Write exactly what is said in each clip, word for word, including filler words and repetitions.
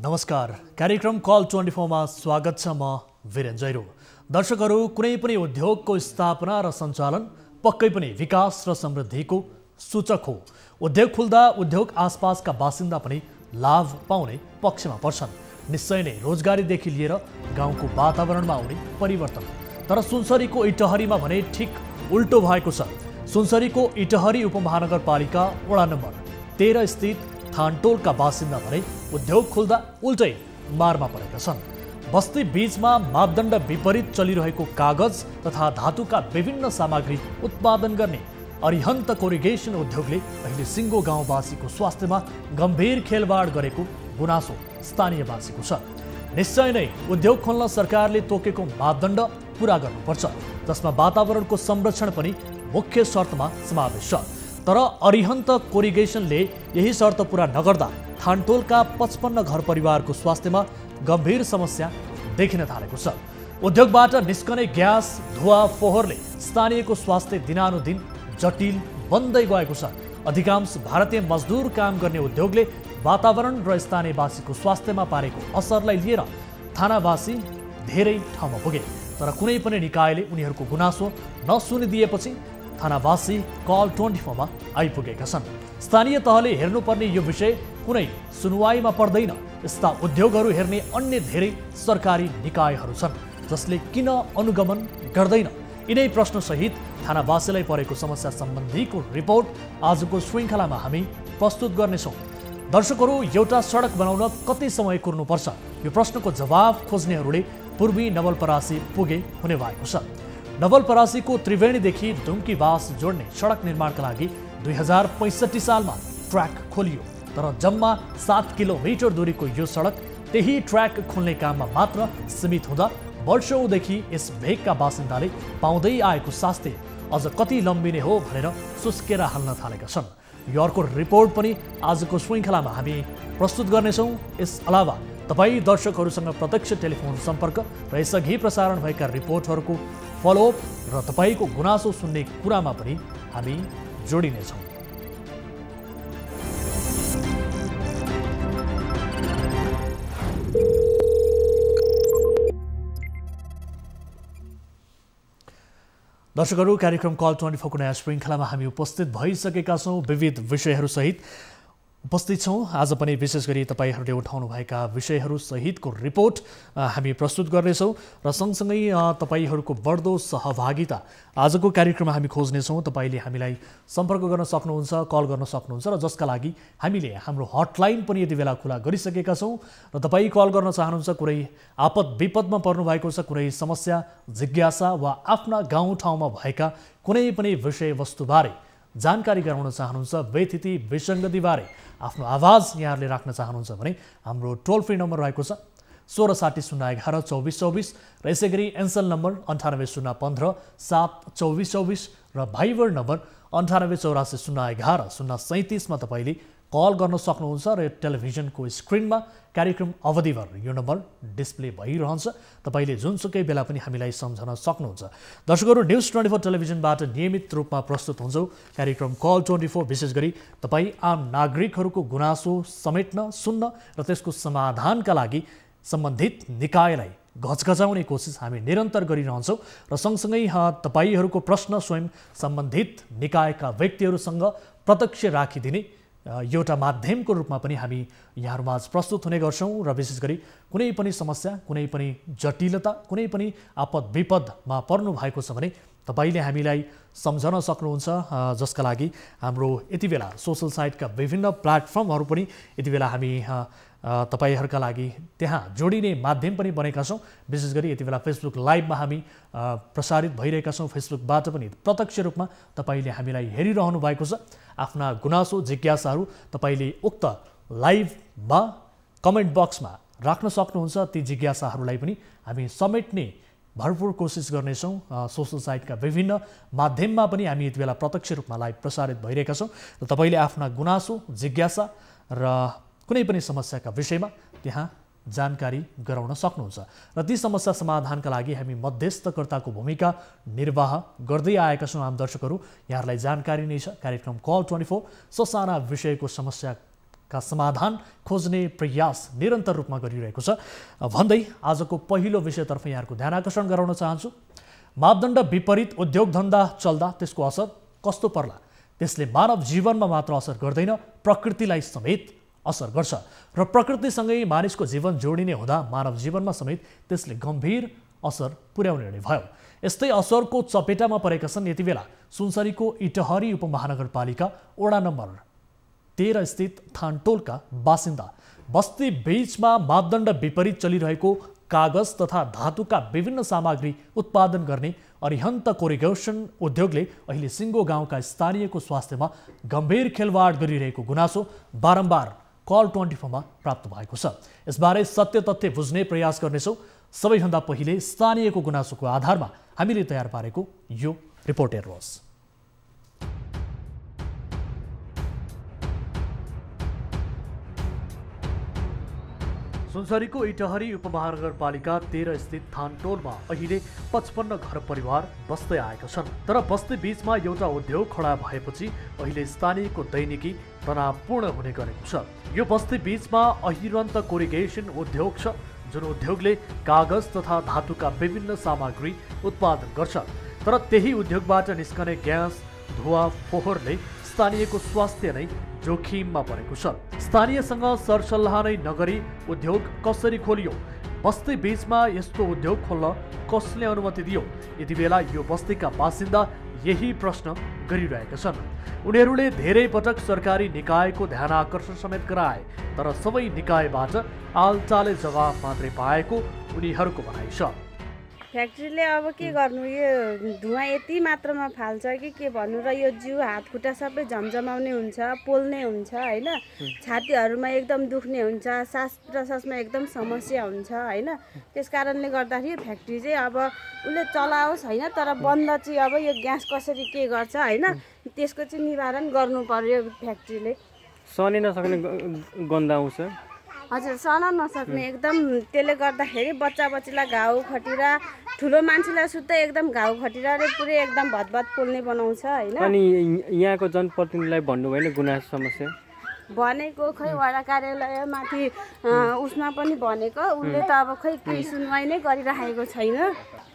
नमस्कार, कार्यक्रम कल चौबीस मा स्वागत छ। म वीरेन्द्र जैरो। दर्शकहरु, कुनै पनि उद्योगको स्थापना र सञ्चालन पक्कै पनि विकास र समृद्धिको सूचक हो। उद्योग खुल्दा उद्योग आसपासका बासिन्दा पनि लाभ पाउने पक्षमा पर्छन्। निश्चय नै रोजगारीदेखि लिएर गाउँको वातावरणमा आउने परिवर्तन। तर सुनसरीको इटहरीमा भने ठिक उल्टो भएको छ। सुनसरीको इटहरी उपमहानगरपालिका वडा नम्बर तेह्र स्थित थानटोलका बासिन्दा भने उद्योग खुल्दा उल्टै मारमा परेका छन्। बस्ती बीचमा मापदण्ड विपरीत चलिरहेको कागज तथा धातुका विभिन्न सामग्री उत्पादन गर्ने अरिहन्त कोरिगेसन उद्योगले अहिले सिङ्गो गाउँवासीको स्वास्थ्यमा गम्भीर खेलवाड गरेको गुनासो स्थानीयवासीको छ। निश्चय नै उद्योग खोल्न सरकारले तोकेको मापदण्ड पुरा गर्नुपर्छ, जसमा वातावरणको संरक्षण पनि मुख्य शर्तमा समावेश छ। तर अरिहन्त कोरिगेसनले यही शर्त पूरा नगर्दा थानटोलका पचपन्न घर परिवारको स्वास्थ्यमा गम्भीर समस्या देखिन थालेको छ। उद्योगबाट निस्कने ग्यास, धुवा, फोहोरले स्थानीयको स्वास्थ्य दिनानुदिन जटिल बन्दै गएको छ। अधिकांश भारतीय मजदुर काम गर्ने उद्योगले वातावरण र स्थानीयवासीको स्वास्थ्यमा पारेको असरलाई लिएर थानावासी धेरै ठाउँमा पुगे, तर कुनै पनि निकायले उनीहरूको गुनासो नसुनिदिएपछि थानावासी कल चौबीस मा आइपुगेका छन्। स्थानीय तहले हेर्नुपर्ने यो विषय कुनै सुनवाईमा पर्दैन। यस्ता उद्योगहरू हेर्ने अन्य धेरै सरकारी निकायहरू छन्, जसले किन अनुगमन गर्दैन। यिनै प्रश्नसहित थानावासीलाई परेको समस्या सम्बन्धीको रिपोर्ट आजको श्रृङ्खलामा हामी प्रस्तुत गर्नेछौँ। दर्शकहरू, एउटा सडक बनाउन कति समय कुर्नुपर्छ, यो प्रश्नको जवाब खोज्नेहरूले पूर्वी नवलपरासी पुगे हुने भएको छ। नवलपरासीको त्रिवेणीदेखि दुम्कीवास जोड्ने सडक निर्माणका लागि दुई हजार पैंसठी सालमा ट्र्याक खोलियो, तर जम्मा सात किलोमिटर दूरीको यो सडक त्यही ट्र्याक खोल्ने काममा मात्र सीमित हुँदा वर्षौँदेखि यस भेगका बासिन्दाले पाउँदै आएको स्वास्थ्य अझ कति लम्बिने हो भनेर सुस्केर हाल्न थालेका छन्। यो अर्को रिपोर्ट पनि आजको श्रृङ्खलामा हामी प्रस्तुत गर्नेछौँ। यस अलावा तपाईँ दर्शकहरूसँग प्रत्यक्ष टेलिफोन सम्पर्क र यसअघि प्रसारण भएका रिपोर्टहरूको फलोअप र तपाईँको गुनासो सुन्ने कुरामा पनि हामी जोडिनेछौँ। दर्शकहरू, कार्यक्रम कल चौबीस को नयाँ श्रृङ्खलामा हामी उपस्थित भइसकेका छौँ। विविध विषयहरूसहित उपस्थित छौँ। आज पनि विशेष गरी तपाईँहरूले उठाउनुभएका विषयहरूसहितको रिपोर्ट हामी प्रस्तुत गर्नेछौँ र सँगसँगै तपाईँहरूको बढ्दो सहभागिता आजको कार्यक्रममा हामी खोज्नेछौँ। तपाईँले हामीलाई सम्पर्क गर्न सक्नुहुन्छ, कल गर्न सक्नुहुन्छ र जसका लागि हामीले हाम्रो हटलाइन पनि यति बेला खुला गरिसकेका छौँ। र तपाईँ कल गर्न चाहनुहुन्छ, कुनै आपद विपदमा पर्नुभएको छ, कुनै समस्या, जिज्ञासा वा आफ्ना गाउँठाउँमा भएका कुनै पनि विषयवस्तुबारे जानकारी गराउन चाहनुहुन्छ, व्यतिथि विसङ्गतिबारे आफ्नो आवाज यहाँहरूले राख्न चाहनुहुन्छ भने हाम्रो टोल फ्री नम्बर रहेको छ सोह्र साठी शून्य एघार चौबिस चौबिस र यसै गरी एनसेल नम्बर अन्ठानब्बे शून्य पन्ध्र सात चौबिस चौबिस र भाइबर नम्बर अन्ठानब्बे चौरासी शून्य एघार शून्य सैँतिसमा तपाईँले कल गर्न सक्नुहुन्छ र टेलिभिजनको स्क्रिनमा कार्यक्रम अवधिभर यो नम्बर डिस्प्ले भइरहन्छ। तपाईँले जुनसुकै बेला पनि हामीलाई सम्झन सक्नुहुन्छ। दर्शकहरू, न्युज चौबीस टेलिभिजनबाट नियमित रूपमा प्रस्तुत हुन्छौँ। कार्यक्रम कल चौबीस विशेष गरी तपाईँ आम नागरिकहरूको गुनासो समेट्न, सुन्न र त्यसको समाधानका लागि सम्बन्धित निकायलाई घचघचाउने कोसिस हामी निरन्तर गरिरहन्छौँ र सँगसँगै तपाईँहरूको प्रश्न स्वयं सम्बन्धित निकायका व्यक्तिहरूसँग प्रत्यक्ष राखिदिने एउटा माध्यमको रूपमा पनि हामी यहाँहरूमा प्रस्तुत हुने गर्छौँ। र विशेष गरी कुनै पनि समस्या, कुनै पनि जटिलता, कुनै पनि आपद विपदमा पर्नु भएको छ भने तपाईँले हामीलाई सम्झन सक्नुहुन्छ, जसका लागि हाम्रो यति बेला सोसल साइटका विभिन्न प्लेटफर्महरू पनि यति बेला हामी तपाईहरूका लागि त्यहाँ जोडिने माध्यम पनि बनेका छौँ। विशेष गरी यति बेला फेसबुक लाइभमा हामी प्रसारित भइरहेका छौँ। फेसबुकबाट पनि प्रत्यक्ष रूपमा तपाईँले हामीलाई हेरिरहनु भएको छ। आफ्ना गुनासो, जिज्ञासाहरू तपाईँले उक्त लाइभमा कमेन्ट बक्समा राख्न सक्नुहुन्छ। ती जिज्ञासाहरूलाई पनि हामी समेट्ने भरपूर कोसिस गर्नेछौँ। सोसल साइटका विभिन्न माध्यममा पनि हामी यति बेला प्रत्यक्ष रूपमा लाइभ प्रसारित भइरहेका छौँ। र तपाईँले आफ्ना गुनासो, जिज्ञासा र कुनै पनि समस्याका विषयमा त्यहाँ जानकारी गराउन सक्नुहुन्छ र ती समस्या समाधानका लागि हामी मध्यस्थकर्ताको भूमिका निर्वाह गर्दै आएका छौं। आम दर्शकहरू यहाँहरूलाई जानकारी नै छ, कार्यक्रम कल चौबीस ससाना विषयको समस्याका समाधान खोज्ने प्रयास निरन्तर रूपमा गरिरहेको छ भन्दै आजको पहिलो विषयतर्फ यहाँको ध्यान आकर्षण गराउन चाहन्छु। मापदण्ड विपरीत उद्योग धन्दा चल्दा त्यसको असर कस्तो पर्ला? त्यसले मानव जीवनमा मात्र असर गर्दैन, प्रकृतिलाई समेत असर गर्छ र प्रकृतिसँगै मानिसको जीवन जोडिने हुँदा मानव जीवनमा समेत त्यसले गम्भीर असर पुर्याउने नै भयो। यस्तै असरको चपेटामा परेका छन् यति बेला सुनसरीको इटहरी उपमहानगरपालिका वडा नम्बर तेह्र स्थित थानटोलका बासिन्दा। बस्ती बीचमा मापदण्ड विपरीत चलिरहेको कागज तथा धातुका विभिन्न सामग्री उत्पादन गर्ने अरिहन्त कोरिगेसन उद्योगले अहिले सिङ्गो गाउँका स्थानीयको स्वास्थ्यमा गम्भीर खेलवाड गरिरहेको गुनासो बारम्बार कल चौबीस मा प्राप्त भएको छ। यसबारे सत्य तथ्य बुझ्ने प्रयास गर्नेछौँ। सबैभन्दा पहिले स्थानीयको गुनासोको आधारमा हामीले तयार पारेको यो रिपोर्ट हेर्नुहोस्। सुनसरीको इटहरी उपमहानगरपालिका तेह्र स्थित थानटोलमा अहिले पचपन्न घर परिवार बस्दै आएका छन्, तर बस्ती बीचमा एउटा उद्योग खडा भएपछि अहिले स्थानीयको दैनिकी तनावपूर्ण हुने गरेको छ। यो बस्ती बीचमा अहिरन्त कोरिगेसन उद्योग छ, जुन उद्योगले कागज तथा धातुका विभिन्न सामग्री उत्पादन गर्छ, तर त्यही उद्योगबाट निस्कने ग्यास धुवा फोहोरले स्थानीयको स्वास्थ्य नै जोखिममा परेको छ। स्थानीयसँग सरसल्लाह नै नगरी उद्योग कसरी खोलियो? बस्ती बीचमा यस्तो उद्योग खोल्न कसले अनुमति दियो? यति बेला यो बस्तीका बासिन्दा यही प्रश्न गरिरहेका छन्। उनीहरूले धेरै पटक सरकारी निकायको ध्यान आकर्षण समेत गराए, तर सबै निकायबाट आलचाले जवाफ मात्रै पाएको उनीहरूको भनाइ छ। फ्याक्ट्रीले अब के गर्नु, यो धुवा यति मात्रामा फाल्छ कि के भन्नु र यो जिउ हातखुट्टा सबै झमझमाउने हुन्छ, पोल्ने हुन्छ, होइन, छातीहरूमा एकदम दुख्ने हुन्छ, सास प्रश्वासमा एकदम समस्या हुन्छ, होइन। त्यस कारणले गर्दाखेरि फ्याक्ट्री चाहिँ अब उसले चलाओस्, होइन, तर बन्द चाहिँ अब यो ग्यास कसरी के गर्छ, होइन, त्यसको चाहिँ निवारण गर्नुपर्यो। फ्याक्ट्रीले सर्न नसक्ने गन्ध आउँछ, हजुर, सर्न नसक्ने एकदम, त्यसले गर्दाखेरि बच्चा बच्चीलाई घाउ खटिरा, ठुलो मान्छेलाई सुत्ता एकदम घाउ खटिराले पुरै एकदम भतभत पोल्ने बनाउँछ, होइन। अनि यहाँको जनप्रतिनिधिलाई भन्नु भएन गुनासो समस्या भनेको? खै वडा कार्यालयमाथि उसमा पनि भनेको, उसले त अब खै केही सुनवाई नै गरिराखेको छैन।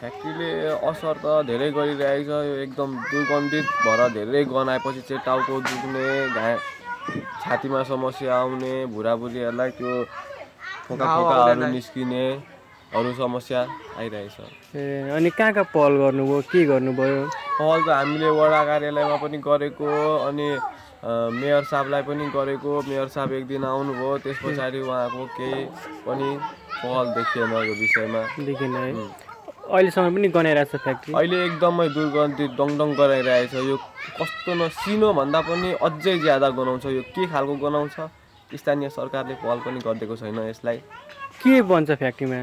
फ्याक्ट्रीले असर त धेरै गरिरहेको छ। यो एकदम दुर्गन्धित भएर धेरै गनाएपछि चाहिँ टाउको दुख्ने, घा छातीमा समस्या आउने, बुढाबुढीहरूलाई त्यो फोका फोकाहरू निस्किने अरू समस्या आइरहेछ। ए, अनि कहाँ कहाँ पहल गर्नुभयो, के गर्नुभयो? पहल त हामीले वडा कार्यालयमा पनि गरेको, अनि मेयर साहबलाई पनि गरेको। मेयर साहब एक दिन आउनुभयो, त्यस पछाडि उहाँको केही पनि पहल देखिएन यो विषयमा। देखिएन है, अहिलेसम्म पनि गनाइरहेछ फ्याक्ट्री। अहिले एकदमै दुर्गन्धित डङडङ गराइरहेछ। यो कस्तो नसिनो भन्दा पनि अझै ज्यादा गनाउँछ। यो के खालको गनाउँछ? स्थानीय सरकारले पहल पनि गरिदिएको छैन। यसलाई के बन्छ फ्याक्ट्रीमा?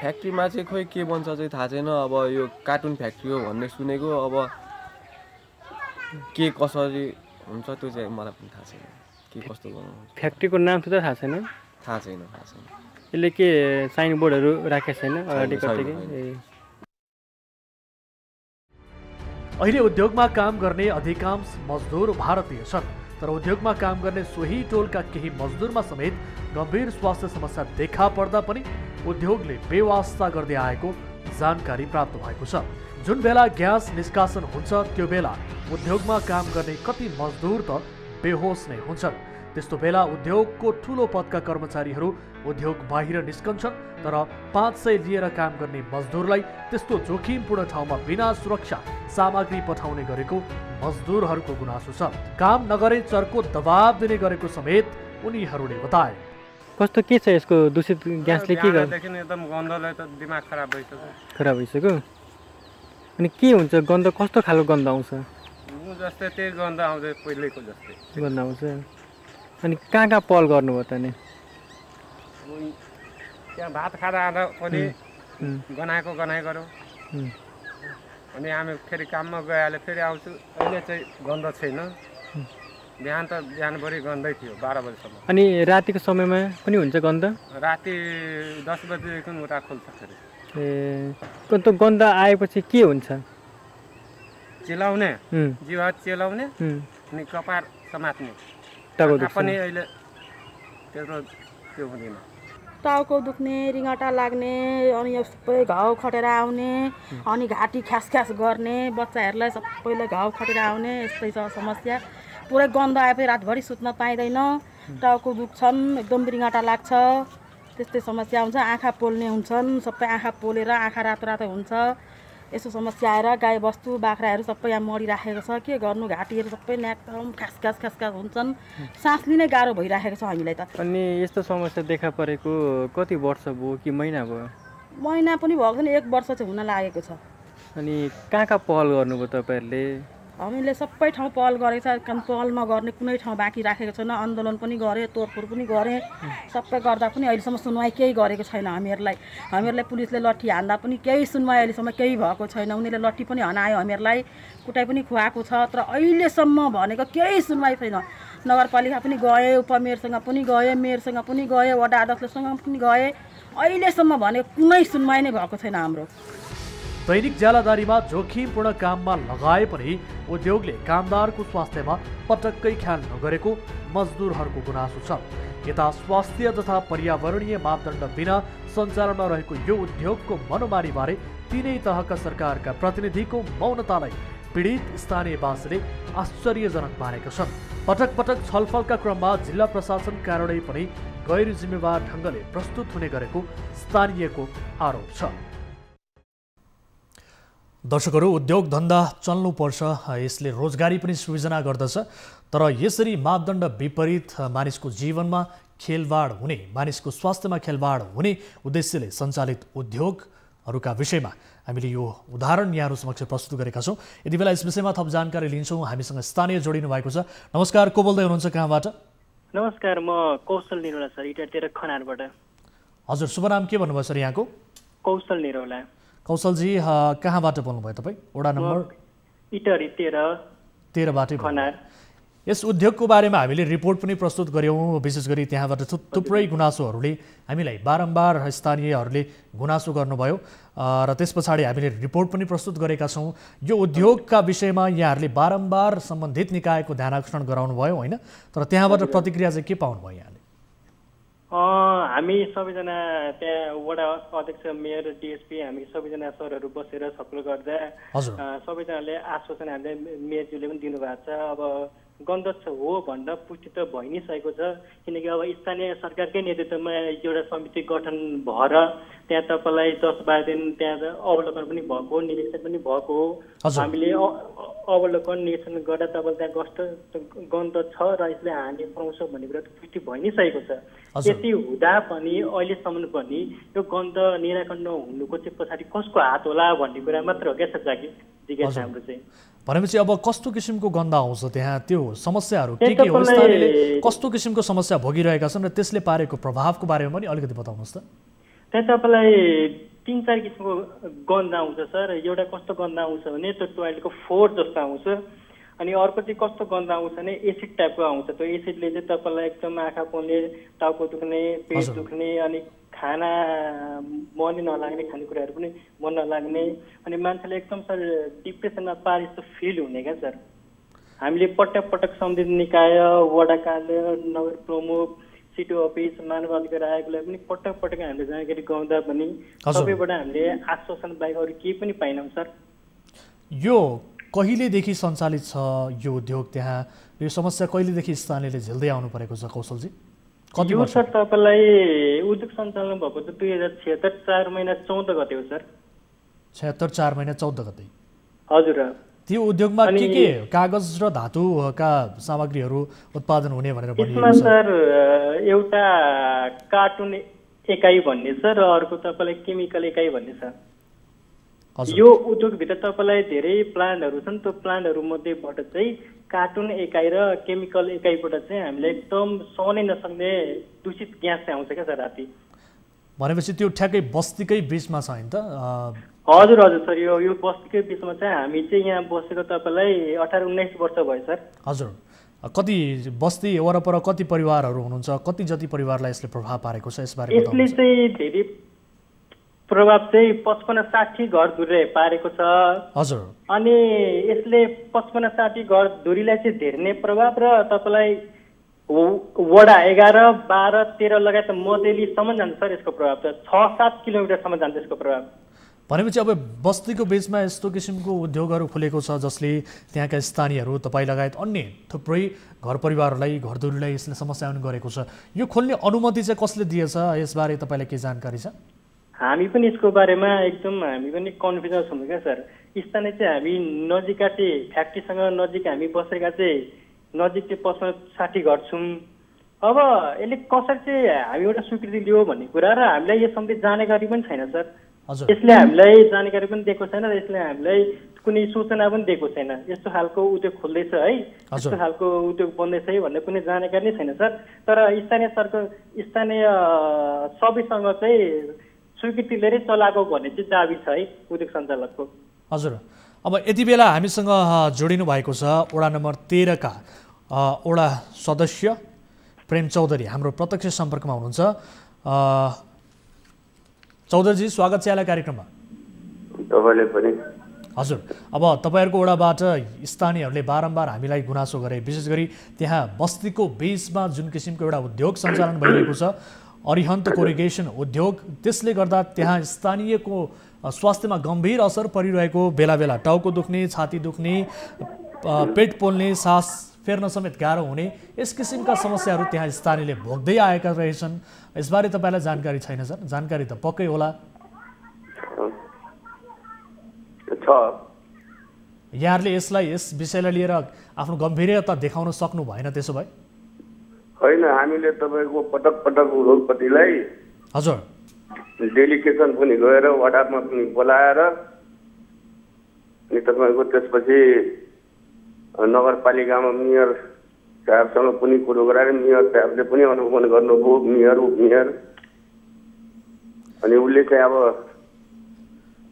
फ्याक्ट्रीमा चाहिँ खोइ के बन्छ चाहिँ थाहा छैन। अब यो कार्टुन फ्याक्ट्री हो भन्ने सुनेको, अब के कसरी हुन्छ त्यो चाहिँ मलाई पनि थाहा छैन, के कस्तो गनाउँछ। फ्याक्ट्रीको नाम त थाहा छैन? थाहा छैन, थाहा छैन। यसले के साइन बोर्डहरू राखेको छैन? अहिले उद्योगमा काम गर्ने अधिकांश मजदुर भारतीय छन्, तर उद्योगमा काम गर्ने सोही टोलका केही मजदुरमा समेत गम्भीर स्वास्थ्य समस्या देखा पर्दा पनि उद्योगले बेवास्ता गर्दै आएको जानकारी प्राप्त भएको छ। जुन बेला ग्यास निष्कासन हुन्छ त्यो बेला उद्योगमा काम गर्ने कति मजदुर त बेहोस नै हुन्छन्। त्यस्तो बेला उद्योगको ठुलो पदका कर्मचारीहरू उद्योग बाहिर निस्कन्छन्, तर पाँच सय लिएर काम गर्ने मजदुरलाई त्यस्तो जोखिमपूर्ण ठाउँमा बिना सुरक्षा सामग्री पठाउने गरेको मजदुरहरूको गुनासो छ। काम नगरे चर्को दबाब दिने गरेको समेत उनीहरूले बताए। कस्तो के छ यसको दूषित ग्यासले के गर्छ? एकदम गन्धले त दिमाग खराब भइसक्यो। खराब भइसक्यो अनि के हुन्छ? गन्ध कस्तो खालको गन्ध आउँछ? जस्तै त्यही गन्ध आउँदै पहिलेको जस्तै गन्ध आउँछ। अनि कहाँ कहाँ पहल गर्नुभयो त? नि त्यहाँ भात खाएर आएर पनि गनाएको गनाइ गऱ्यो, अनि हामी फेरि काममा गइहाल्यो, फेरि आउँछु, अहिले चाहिँ गन्ध छैन। बिहान तो बिहानभरि गन्दै थियो बाह्र बजेसम्म। अनि रातिको समयमा पनि हुन्छ गन्ध? राति दस बजेको मुटा खोल्छ फेरि। ए त्यो गन्ध आएपछि के हुन्छ? चिलाउने, जिवा चिलाउने अनि कपार समात्ने। टाउको दुख्ने अहिले त्यसको त्यो हुँदैन। टाउको दुख्ने, रिङटा लाग्ने अनि यो सबै घाउ खटेर आउने अनि घाँटी ख्यासख्यास गर्ने, बच्चाहरुलाई सबैले घाउ खटेर आउने यस्तै छ समस्या। पूरा गन्ध आएपछि रातभरि सुत्न पाइदैन, टाउको दुख्छन्, एकदम रिङटा लाग्छ, त्यस्तै समस्या हुन्छ। आँखा पोल्ने हुन्छन्, सबै आँखा पोलेर आँखा रातो रातो हुन्छ। यसो समस्या आएर गाई बस्तु बाख्राहरू सबै यहाँ मरिराखेको छ, के गर्नु। घाँटीहरू सबै न्याकम खास खास खास खास हुन्छन्, सास लिनै गाह्रो भइराखेको छ हामीलाई त। अनि यस्तो समस्या देखा परेको कति वर्ष भयो कि महिना भयो? महिना पनि भएको छैन, एक वर्ष चाहिँ हुन लागेको छ। अनि कहाँ कहाँ पहल गर्नुभयो तपाईँहरूले? हामीले सबै ठाउँ पहल गरेको छ, पहल नगर्ने कुनै ठाउँ बाँकी राखेको छैन। आन्दोलन पनि गरेँ, तोडफोड पनि गरेँ, सबै गर्दा पनि अहिलेसम्म सुनवाई केही गरेको छैन हामीहरूलाई। हामीहरूलाई पुलिसले लट्ठी हान्दा पनि केही सुनवाई अहिलेसम्म केही भएको छैन। उनीहरूले लट्ठी पनि हनायो, हामीहरूलाई कुटाइ पनि खुवाएको छ, तर अहिलेसम्म भनेको केही सुनवाई छैन। नगरपालिका पनि गएँ, उपमेयरसँग पनि गएँ, मेयरसँग पनि गएँ, वडा अध्यक्षसँग पनि गएँ, अहिलेसम्म भनेको कुनै सुनवाई नै भएको छैन हाम्रो। दैनिक ज्यालादारीमा जोखिमपूर्ण काममा लगाए पनि उद्योगले कामदारको स्वास्थ्यमा पटक्कै ख्याल नगरेको मजदुरहरूको गुनासो छ। यता स्वास्थ्य तथा पर्यावरणीय मापदण्ड बिना सञ्चालनमा रहेको यो उद्योगको मनोमारीबारे तीनै तहका सरकारका प्रतिनिधिको मौनतालाई पीडित स्थानीयवासीले आश्चर्यजनक मानेका छन्। पटक पटक छलफलका क्रममा जिल्ला प्रशासन कार्यालय पनि गैर जिम्मेवार ढङ्गले प्रस्तुत हुने गरेको स्थानीयको आरोप छ। दर्शकहरू, उद्योग धन्दा चल्नुपर्छ, यसले रोजगारी पनि सृजना गर्दछ, तर यसरी मापदण्ड विपरीत मानिसको जीवनमा खेलवाड हुने, मानिसको स्वास्थ्यमा खेलवाड हुने उद्देश्यले सञ्चालित उद्योगहरूका विषयमा हामीले यो उदाहरण यहाँहरू समक्ष प्रस्तुत गरेका छौँ। यति बेला यस विषयमा थप जानकारी लिन्छौँ। हामीसँग स्थानीय जोडिनु भएको छ। नमस्कार, को बोल्दै हुनुहुन्छ, कहाँबाट? नमस्कार, म कौशल निरौला सर, इटारतिर खनारबाट। हजुर, शुभनाम के भन्नुभयो सर यहाँको? कौशल निरौला। कौशलजी, कहाँबाट बोल्नुभयो तपाईँ? वडा नम्बर इटरी तेह्र तेह्रबाटै खनार। यस उद्योगको बारेमा हामीले रिपोर्ट पनि प्रस्तुत गऱ्यौँ। विशेष गरी त्यहाँबाट थुप्रै गुनासोहरूले हामीलाई बारम्बार स्थानीयहरूले गुनासो गर्नुभयो र त्यस पछाडि हामीले रिपोर्ट पनि प्रस्तुत गरेका छौँ। यो उद्योगका विषयमा यहाँहरूले बारम्बार सम्बन्धित निकायको ध्यानाकर्षण गराउनु भयो होइन, तर त्यहाँबाट प्रतिक्रिया चाहिँ के पाउनुभयो यहाँले? हामी सबैजना त्यहाँ वडा अध्यक्ष, मेयर, डिएसपी हामी सबैजना सरहरू बसेर छलफल गर्दा सबैजनाले आश्वासन हामीले मेयरज्यूले पनि दिनुभएको छ। अब गन्ध हो भनेर पुष्टि त भइ नै सकेको छ, किनकि अब स्थानीय सरकारकै नेतृत्वमा एउटा समिति गठन भएर त्यहाँ तपाईँलाई दस बाह्र दिन त्यहाँ अवलोकन पनि भएको, निरीक्षण पनि भएको हो। हामीले अवलोकन निरीक्षण गर्दा तपाईँले त्यहाँ गष्ट गन्ध छ र यसले हानि पाउँछ भन्ने कुरा पुष्टि भइ नै सकेको छ। यति हुँदा पनि अहिलेसम्म पनि यो गन्ध निराकरण नहुनुको चाहिँ पछाडि कसको हात होला भन्ने कुरा मात्र हो क्या सबका जिज्ञासा हाम्रो चाहिँ। भनेपछि अब कस्तो किसिमको गन्ध आउँछ त्यहाँ, त्यो समस्याहरू के के हो, स्थानीयले कस्तो किसिमको समस्या भोगिरहेका छन् र त्यसले पारेको प्रभावको बारेमा पनि अलिकति बताउनुहोस् त। त्यहाँ तपाईँलाई तिन चार किसिमको गन्ध आउँछ सर। एउटा कस्तो गन्ध आउँछ भने त्यो टोयलेटको फोहोर जस्तो आउँछ, अनि अर्को चाहिँ कस्तो गन्ध आउँछ भने एसिड टाइपको आउँछ। त्यो एसिडले चाहिँ तपाईँलाई एकदम आँखा पोल्ने, टाउको दुख्ने, पेट दुख्ने, अनि खाना मन नलाग्ने, खानेकुराहरू पनि मन नलाग्ने, अनि मान्छेले एकदम सर डिप्रेसनमा पार जस्तो फिल हुने क्या सर। हामीले पटक पटक सम्बन्धित निकाय, वडा कार्य, नगर प्रमुख, सिटी अफिस, मानवअधिकार आयोगलाई पनि पटक पटक हामीले जानकारी गराउँदा पनि सबैबाट हामीले आश्वासन बाहेक अरू केही पनि पाएनौँ सर। यो कहिलेदेखि सञ्चालित छ यो उद्योग त्यहाँ, यो समस्या कहिलेदेखि स्थानीयले झेल्दै आउनु परेको छ कौशलजी? यो सर तपाईँलाई उद्योग सञ्चालन भएको त दुई हजार छिहत्तर चार महिना चौध गते हो सर। छिहत्तर चार महिना चौध गते? हजुर। त्यो उद्योगमा के के कागज र धातुका सामग्रीहरू उत्पादन हुने भनेर भनिएको छ? सर एउटा कार्टुन एकाइ भन्ने छ र अर्को तपाईँलाई केमिकल एकाइ भन्ने छ। यो उद्योगभित्र तपाईँलाई धेरै प्लान्टहरू छन्, त्यो प्लान्टहरू मध्येबाट चाहिँ कार्टुन एकाइ र केमिकल एकाइबाट चाहिँ हामीलाई एकदम सहनै नसक्ने दूषित ग्यास चाहिँ आउँछ क्या सर राति। भनेपछि त्यो ठ्याक्कै बस्तीकै बिचमा छ नि त? हजुर हजुर सर, यो यो बस्तीकै बिचमा चाहिँ हामी चाहिँ यहाँ बसेको तपाईँलाई अठार उन्नाइस वर्ष भयो सर। हजुर, कति बस्ती वरपर कति परिवारहरु हुनुहुन्छ कति जति परिवारलाई यसले प्रभाव पारेको छ यस बारेमा यसले चाहिँ धेरै प्रभाव चाहिँ पचपन्न साठी घर दूरी पारेको छ हजुर अनि यसले पचपन्न साठी घर दूरीलाई चाहिँ धेरै प्रभाव र तपाईलाई वडा एघार बाह्र तेह्र लगायत मदेली सम्म जान्छ सर यसको प्रभाव त छ सात किलोमिटर सम्म जान्छ यसको प्रभाव भनेपछि अब बस्तीको बीचमा यस्तो किसिमको उद्योगहरू खुलेको छ जसले त्यहाँका स्थानीयहरू तपाई लगायत अन्य थुप्रै घर परिवारलाई घरधुरीलाई यसले समस्या आउने गरेको छ यो खोल्ने अनुमति चाहिँ कसले दिएछ यसबारे तपाईलाई के जानकारी छ हामी पनि यसको बारेमा एकदम हामी पनि कन्फ्युजन छौँ के सर स्थानीय चाहिँ हामी नजिकका चाहिँ फ्याक्ट्रीसँग नजिक हामी बसेका चाहिँ नजिक चाहिँ पचपन्न साठी घर छौँ अब यसले कसरी चाहिँ हामी एउटा स्वीकृति लियो भन्ने कुरा र हामीलाई यो सम्बन्धी जानकारी पनि छैन सर यसले हामीलाई जानकारी पनि दिएको छैन र यसले हामीलाई कुनै सूचना पनि दिएको छैन यस्तो खालको उद्योग खोल्दैछ है यस्तो खालको उद्योग बन्दैछ भन्ने कुनै जानकारी नै छैन सर तर स्थानीय सरकार स्थानीय सबैसँग चाहिँ स्वीकृति लिएर चलाएको भन्ने चाहिँ दाबी छ है उद्योग सञ्चालकको हजुर अब यति बेला हामीसँग जोडिनु भएको छ वडा नम्बर तेह्र का वडा सदस्य प्रेम चौधरी हाम्रो प्रत्यक्ष सम्पर्कमा हुनुहुन्छ चौधरी जी स्वागत छ यहाँलाई कार्यक्रममा तपाईले पनि हजुर अब तपाईहरुको वडाबाट स्थानीयहरुले बारम्बार हामीलाई गुनासो गरे विशेष गरी त्यहाँ बस्तीको बीचमा जुन किसिमको एउटा उद्योग सञ्चालन भइरहेको छ अरिहन्त कोरिगेशन उद्योग त्यसले गर्दा त्यहाँ स्थानीयको स्वास्थ्यमा गम्भीर असर परिरहेको बेला बेला टाउको दुख्ने छाती दुख्ने पेट पोल्ने सास फेर्न समेत गाह्रो हुने यस किसिमका समस्याहरू त्यहाँ स्थानीयले भोग्दै आएका रहेछन् यसबारे तपाईलाई जानकारी छैन सर जानकारी त पक्कै होला छ यहाँले यसलाई यस विषयलाई लिएर आफ्नो गम्भीरता देखाउन सक्नु भएन त्यसो भए हैन हामीले तपाईको पटक पटक रोगपतिलाई हजुर डेलिगेसन पनि गएर वडामा पनि बोलाएर अनि तपाईको त्यसपछि नगरपालिकामा मेयर साहबसँग पनि कुरो गराएर मेयर साहबले पनि अनुमोदन गर्नुभयो मेयर उपमेयर अनि उसले चाहिँ अब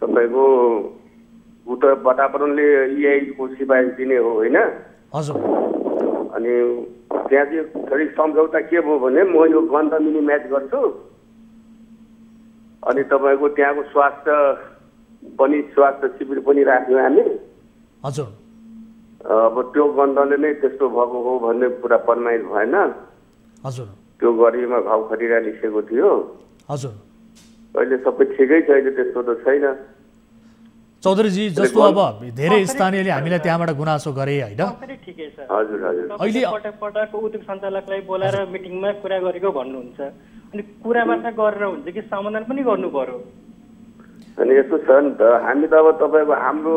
तपाईँको उता वातावरणले इआईको सिफारिस दिने हो होइन हजुर अनि त्यहाँ चाहिँ थोरै सम्झौता के भयो भने म यो गन्ध मिनी म्याच गर्छु अनि तपाईँको त्यहाँको स्वास्थ्य पनि स्वास्थ्य शिविर पनि राख्यौँ हामी हजुर अब त्यो गन्धले नै त्यस्तो भएको हो भन्ने पुरा प्रमाणित भएन हजुर त्यो गरिमा घाउ खटिरा लेखेको थियो हजुर अहिले सबै ठिकै छ अहिले त्यस्तो त छैन चौधरी जी जस्तो अब धेरै स्थानीयले हामीलाई त्यहाँबाट गुनासो गरे हैन सबै ठिकै छ हजुर हजुर अहिले पटक पटक उद्योग सञ्चालकलाई बोलाएर मिटिङमा कुरा गरेको भन्नुहुन्छ अनि कुरा मात्र गरेर हुन्छ कि समाधान पनि गर्नु पर्यो अनि यस्तो छ नि त हामी त अब तपाईको हाम्रो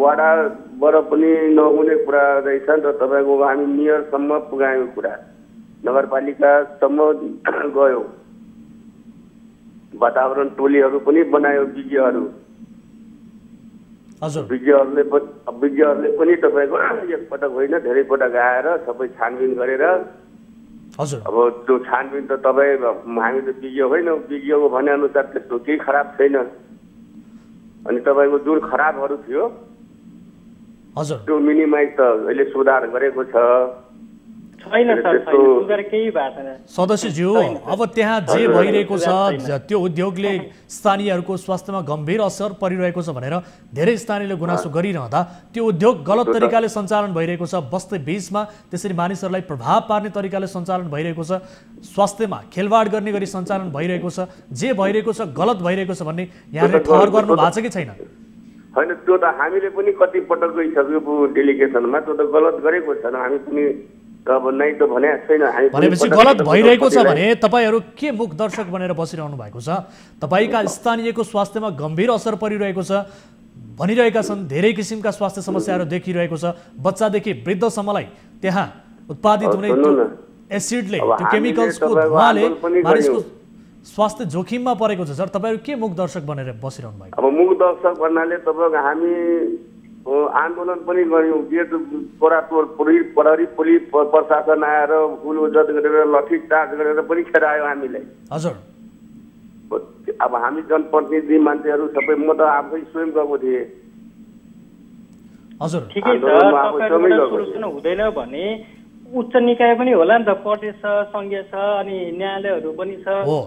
वडाबाट पनि नहुने कुरा रहेछ नि त तपाईको हामी मेयरसम्म पुगाएको कुरा नगरपालिकासम्म गयो वातावरण टोलीहरू पनि बनायो विज्ञहरू हजुर विज्ञहरूले विज्ञहरूले पनि तपाईको एकपटक होइन धेरै पटक आएर सबै छानबिन गरेर हजुर अब त्यो छानबिन त तपाईँ हामी त विज्ञ होइन विज्ञको भनेअनुसार त्यस्तो केही खराब छैन अनि तपाईको जुन खराबहरु थियो हजुर त्यो मिनिमाइज त अहिले सुधार गरेको छ छैन सर सुधार केही भएको छैन सदस्य ज्यू अब त्यहाँ जे भइरहेको छ त्यो उद्योगले स्थानीयहरुको स्वास्थ्यमा गम्भीर असर परिरहेको छ भनेर धेरै स्थानीयले गुनासो गरिरहँदा त्यो उद्योग गलत तरिकाले सञ्चालन भइरहेको छ बस्ती बीचमा त्यसरी मानिसहरुलाई प्रभाव पार्ने तरिकाले सञ्चालन भइरहेको छ स्वास्थ्यमा खेलवाड गर्ने गरी सञ्चालन भइरहेको छ जे भइरहेको छ गलत भइरहेको छ भन्ने यहाँले ठहर गर्नु भएको छ कि छैन हैन त्यो त हामीले पनि कति पटक गइसक्यो डेलिगेसनमा त्यो त गलत गरेको छ हामी पनि तब नै त भने छैन हामी भनेपछि गलत भइरहेको छ भने तपाईहरु के मुख दर्शक बनेर बसिरहनु भएको छ तपाईका स्थानीयको स्वास्थ्यमा गम्भीर असर परिरहेको छ भनिरहेका छन् धेरै किसिमका स्वास्थ्य समस्याहरू देखिरहेको छ बच्चादेखि वृद्धसम्मलाई त्यहाँ उत्पादित हुने एसिडले त्यो केमिकल्सको धुवाले मानिसको स्वास्थ्य जोखिममा परेको छ सर तपाईहरु के मुख दर्शक बनेर बसिरहनु भएको अब मुख दर्शक भन्नाले तपाईहरु हामी आन्दोलन पनि गऱ्यौँ जेठ परातोर प्रहरी पुलिस प्रशासन आएर गुलजत गरेर लठीचार्ज गरेर पनि खेदायो हामीलाई हजुर अब हामी जनप्रतिनिधि मान्छेहरू सबै म त आफै स्वयं गएको थिएँ हजुर ठिकै छ तपाईहरु सुन्न हुँदैन भने उच्च निकाय पनि होला नि त, प्रदेश छ, संघीय छ अनि न्यायालयहरु पनि छ। हो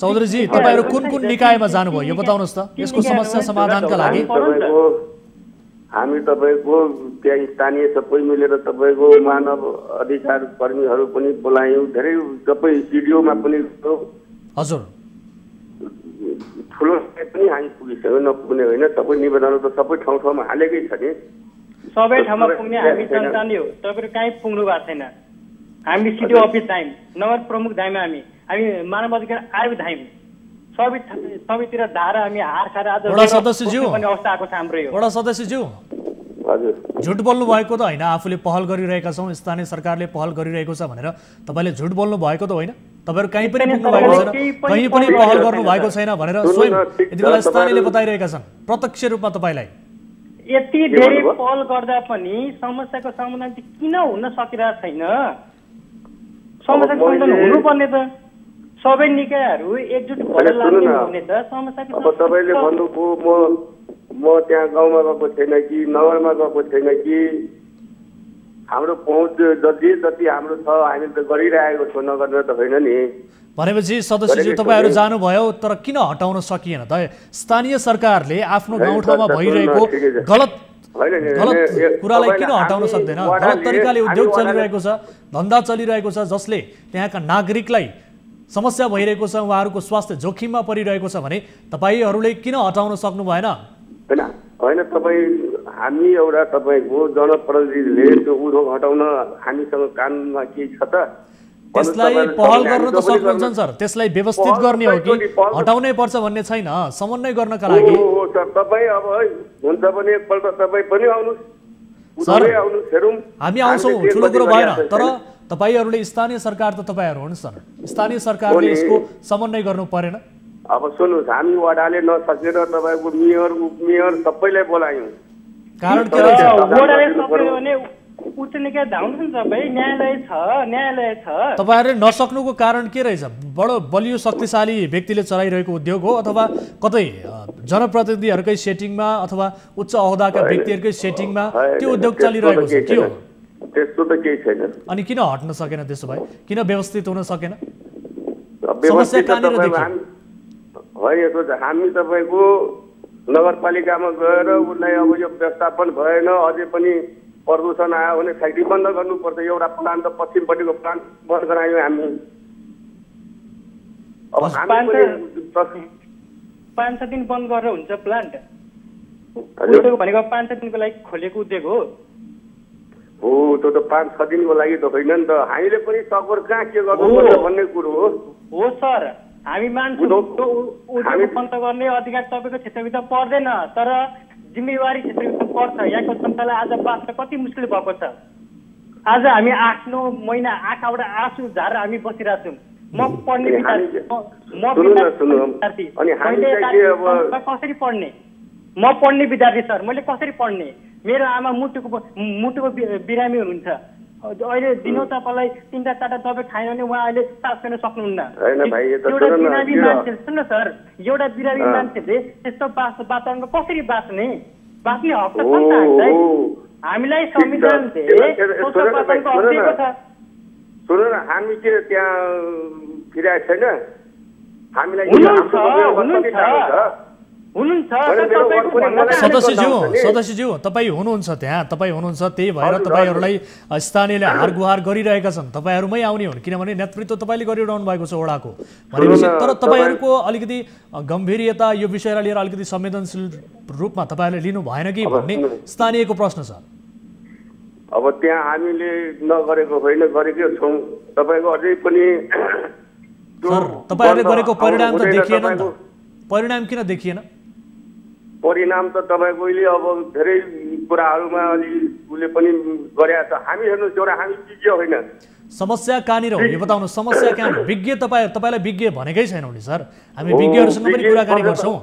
चौधरी जी, तपाईहरु कुन कुन निकायमा जानुभयो यो बताउनुस् त, यसको समस्या समाधानका लागि। हामी तपाईको त्यहाँ स्थानीय सबै मिलेर तपाईको मानव अधिकार कर्मीहरु पनि बोलायौं, धेरै सबै सिडिओमा पनि थियो। हजुर ठुलो पनि हामी पुगिसक्यो, नपुग्ने होइन, सबै निवेदनहरु त सबै ठाउँ ठाउँमा हालेकै छ नि, सबै ठाउँमा पुग्ने हामी जनता नै हो। तपाईहरु कहीँ पुग्नु भएको छैन, हामी सिडिओ अफिस धाइम, नगर प्रमुख धाइम, हामी हामी मानव अधिकार आयोग धाइम, सबै सबैतिर धारा हामी हार खाएर आज पनि अवस्था आको छ हाम्रो। यो वडा सदस्य ज्यू हजुर झुट बोल्नु भएको त हैन, आफूले पहल गरिरहेका छौं, स्थानीय सरकारले पहल गरिरहेको छ भनेर तपाईले झुट बोल्नु भएको त हैन, तपाईहरु कहीं पनि पुग्नु भएको छैन, कहीं पनि पहल गर्नु भएको छैन भनेर स्वयं यतिबेला स्थानीयले बताइरहेका छन्। प्रत्यक्ष रूपमा तपाईलाई यति धेरै पहल गर्दा पनि समस्याको समाधान किन हुन सकिरा छैन? समस्याको समाधान हुनुपर्ने त सबै निकायहरु एकजुट भएर लाग्नु हुने त समस्याको। अब तपाईले भन्नुभयो म म त्यहाँ गाउँमा गएको छैन कि नगरमा गएको छैन कि, हाम्रो पहुँच जति जति हाम्रो छ हामी त गरिरहेको छौं, नगर्न त होइन नि। भनेपछि सदस्यज्यू तपाईहरु जानुभयो तर किन हटाउन सकिएन त? स्थानीय सरकारले आफ्नो गाउँठाउँमा भइरहेको गलत गलत कुरालाई किन हटाउन सक्दैन? गलत तरिकाले उद्योग चलिरहेको छ, धन्दा चलिरहेको छ, जसले त्यहाँका नागरिकलाई समस्या भइरहेको छ, उहाँहरुको स्वास्थ्य जोखिममा परिरहेको छ भने तपाईहरुले किन हटाउन सक्नु भएन? हैन हैन तपाई हामी एउटा तपाईको जनप्रतिनिधिले त्यो उद्योग हटाउन हामीसँग कानुनमा के छ त? त्यसलाई पहल गर्न त सक्नुहुन्छ सर, त्यसलाई व्यवस्थित गर्ने हो कि हटाउनै पर्छ भन्ने छैन, समन्वय गर्नका लागि। हो सर, तपाई अब हुन्छ भने एकपल्ट तपाई पनि आउनुस्, उनीहरु आउनु फेरुम, हामी आउँछौं, ठुलो कुरा भएन। तर तपाईहरुले स्थानीय सरकार त तपाईहरु हुन् सर, स्थानीय सरकारले यसको समन्वय गर्नु परेन? अब सुन्नुस्, हामी वडाले नसकेर तपाईको मेयर उपमेयर सबैलाई बोलायौं, कारण के रहेछ? वडाले सक्यो भने उच्च निकाय धाउनुहुन्छ तपाई, न्यायालय छ, न्यायालय छ। तपाईहरुले नसक्नुको कारण के रहेछ? बडो बलियो शक्तिशाली व्यक्तिले चलाइरहेको उद्योग हो अथवा कतै जनप्रतिनिधिहरुकै सेटिङमा अथवा उच्च अहदाका व्यक्तिहरुकै सेटिङमा त्यो उद्योग चलिरहेको छ? के हो त्यस्तो त केही छैन। अनि किन हट्न सकेन त्यसो भए? किन व्यवस्थित हुन सकेन? समस्या कहाँनिर देखियो? होइन यसो हामी तपाईको नगरपालिकामा गएर उनलाई अब यो व्यवस्थापन भएन, अझै पनि प्रदूषण आयो भने फ्याक्ट्री बन्द गर्नुपर्छ, एउटा प्लान त पश्चिमपट्टिको प्लान बन्द गरायौँ हामी। अब पाँच छ दिन बन्द गरेर हुन्छ प्लान्ट भनेको? पाँच छ दिनको लागि खोलेको उद्योग हो। हो त्यो त पाँच छ दिनको लागि त होइन नि त, हामीले पनि सबर कहाँ के गर्नुपर्छ भन्ने कुरो हो। हो सर, हामी मान्छौँ, उद्योग बन्द गर्ने अधिकार तपाईँको क्षेत्रभित्र पर्दैन, तर जिम्मेवारी क्षेत्रभित्र पर्छ। यहाँको जनतालाई आज बाँच्न कति मुस्किल भएको छ। आज हामी आठ नौ महिना आँखाबाट आँसु झारेर हामी बसिरहेको छौँ। म पढ्ने विद्यार्थी, कसरी पढ्ने? म पढ्ने विद्यार्थी सर, मैले कसरी पढ्ने? मेरो आमा मुटुको मुटुको बिरामी हुनुहुन्छ, अहिले दिनौ तपाईँलाई तिनवटा चारवटा दबाई खाएन भने उहाँ अहिले सास फेर्न सक्नुहुन्न। एउटा बिरामी मान्छे, सुन्नु सर, एउटा बिरामी मान्छेले त्यस्तो वातावरणमा कसरी बाँच्ने? बाँच्ने हक त कता हामीलाई? हामीलाई संविधानले वातावरणको हक दिएको छ। सुन न, हामी के त्यहाँ फिराएको छैन? हामीलाई हुनुहुन्छ सदस्यज्यू, सदस्यज्यू तपाई हुनुहुन्छ त्यहाँ, तपाई हुनुहुन्छ, त्यही भएर तपाईहरुलाई स्थानीयले हारगुहार गरिरहेका छन्, तपाईहरुमै आउने हुन्, किनभने नेतृत्व तपाईले गरिरहनु भएको छ वडाको भनेपछि। तर तपाईहरुको अलिकति गम्भीर्यता यो विषयलाई लिएर अलिकति संवेदनशील रूपमा तपाईहरुले लिनु भएन कि भन्ने स्थानीयको प्रश्न छ। अब त्यहाँ हामीले नगरेको होइन, गरेकै छौँ, तपाईको अझै पनि सर तपाईहरुले गरेको परिणाम त देखिएन नि त? परिणाम किन देखिएन? परिणाम त तपाईको अहिले अब धेरै कुराहरुमा अलि उले पनि गरे त हामी हेर्नु जोरा, हामी विज्ञ होइन। समस्या कहाँनिर हो यो बताउनु, समस्या कहाँ? विज्ञ तपाई तपाईलाई विज्ञ भनेकै छैनौ नि सर, हामी विज्ञहरुसँग पनि कुराकानी गर्छौं,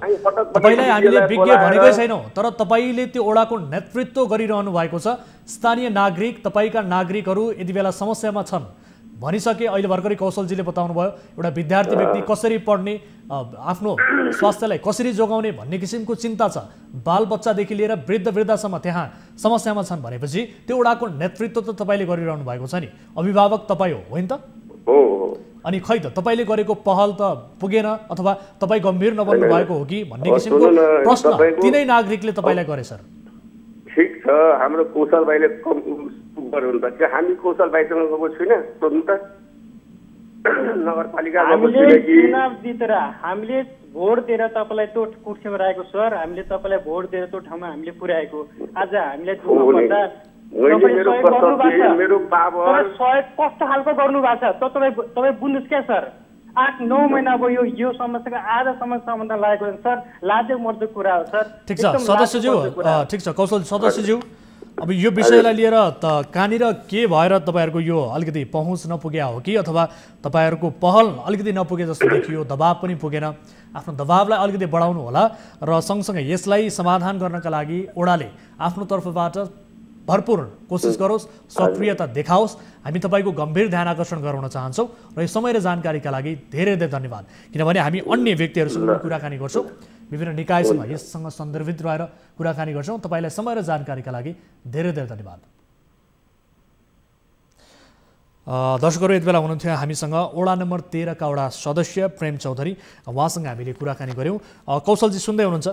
तपाईलाई हामीले विज्ञ भनेकै छैनौ। तर तपाईले त्यो ओडाको नेतृत्व गरिरहनु भएको छ, स्थानीय नागरिक, तपाईका नागरिकहरु यतिबेला समस्यामा छन्, भनिसके अहिले भर्खरै कौशलजीले बताउनु भयो एउटा विद्यार्थी व्यक्ति कसरी पढ्ने आफ्नो स्वास्थ्यलाई कसरी जोगाउने भन्ने किसिमको चिन्ता छ। बालबच्चादेखि लिएर वृद्ध वृद्धासम्म त्यहाँ समस्यामा छन् भनेपछि त्यो एउटाको नेतृत्व त तपाईले गरिरहनु भएको छ नि, अभिभावक तपाई हो, हैन त? हो। अनि खै त तपाईले गरेको पहल त पुगेन अथवा तपाई गम्भीर नबन्नु भएको हो कि भन्ने किसिमको प्रश्न तिनै नागरिकले तपाईलाई गरे। सर ठीक छ, हाम्रो कौशल भाइले हामी कौशल भाइसँग गएको छैन, त नगरपालिका चुनाव जितेर हामीले भोट दिएर तपाईँलाई त्यो कुर्सीमा राखेको। सर हामीले तपाईँलाई भोट दिएर त्यो ठाउँमा हामीले पुर्याएको, आज हामीलाई दुःखभन्दा सहयोग कस्तो खालको गर्नु भएको छ तपाईँ तपाईँ बुझ्नुहोस् क्या सर। आठ नौ महीना अब यो यो समस्याको आजसम्म समाधान लागेको छैन सर, लाजको मर्दो कुरा हो सर। ठिक छ सदस्यज्यू, ठिक छ कौशल सदस्यज्यू, अब यो विषयलाई लिएर त कहाँनिर के भएर तपाईहरुको यो अलिकति पहुँच नपुग्या हो कि अथवा तपाईहरुको पहल अलिकति नपुगे जस्तो देखियो, दबाब पनि पुगेन? आफ्नो दबाबलाई अलिकति बढाउनु होला र सँगसँगै यसलाई समाधान गर्नका लागि ओडाले आफ्नो तर्फबाट भरपूर कोसिस गरोस्, सक्रियता देखाओस्। हामी तपाईको गम्भीर ध्यान आकर्षण गराउन चाहन्छौँ र यो समय र जानकारीका लागि धेरै धेरै धन्यवाद। किनभने हामी अन्य व्यक्तिहरुसँग कुराकानी गर्छौँ, विभिन्न निकायसँग यससँग सन्दर्भित रहेर कुराकानी गर्छौँ। तपाईलाई समय र जानकारीका लागि धेरै धेरै धन्यवाद। दर्शकहरू यति बेला हुनुहुन्थ्यो हामीसँग ओडा नम्बर तेह्र का वडा सदस्य प्रेम चौधरी, उहाँसँग हामीले कुराकानी गऱ्यौँ। कौशलजी सुन्दै हुनुहुन्छ?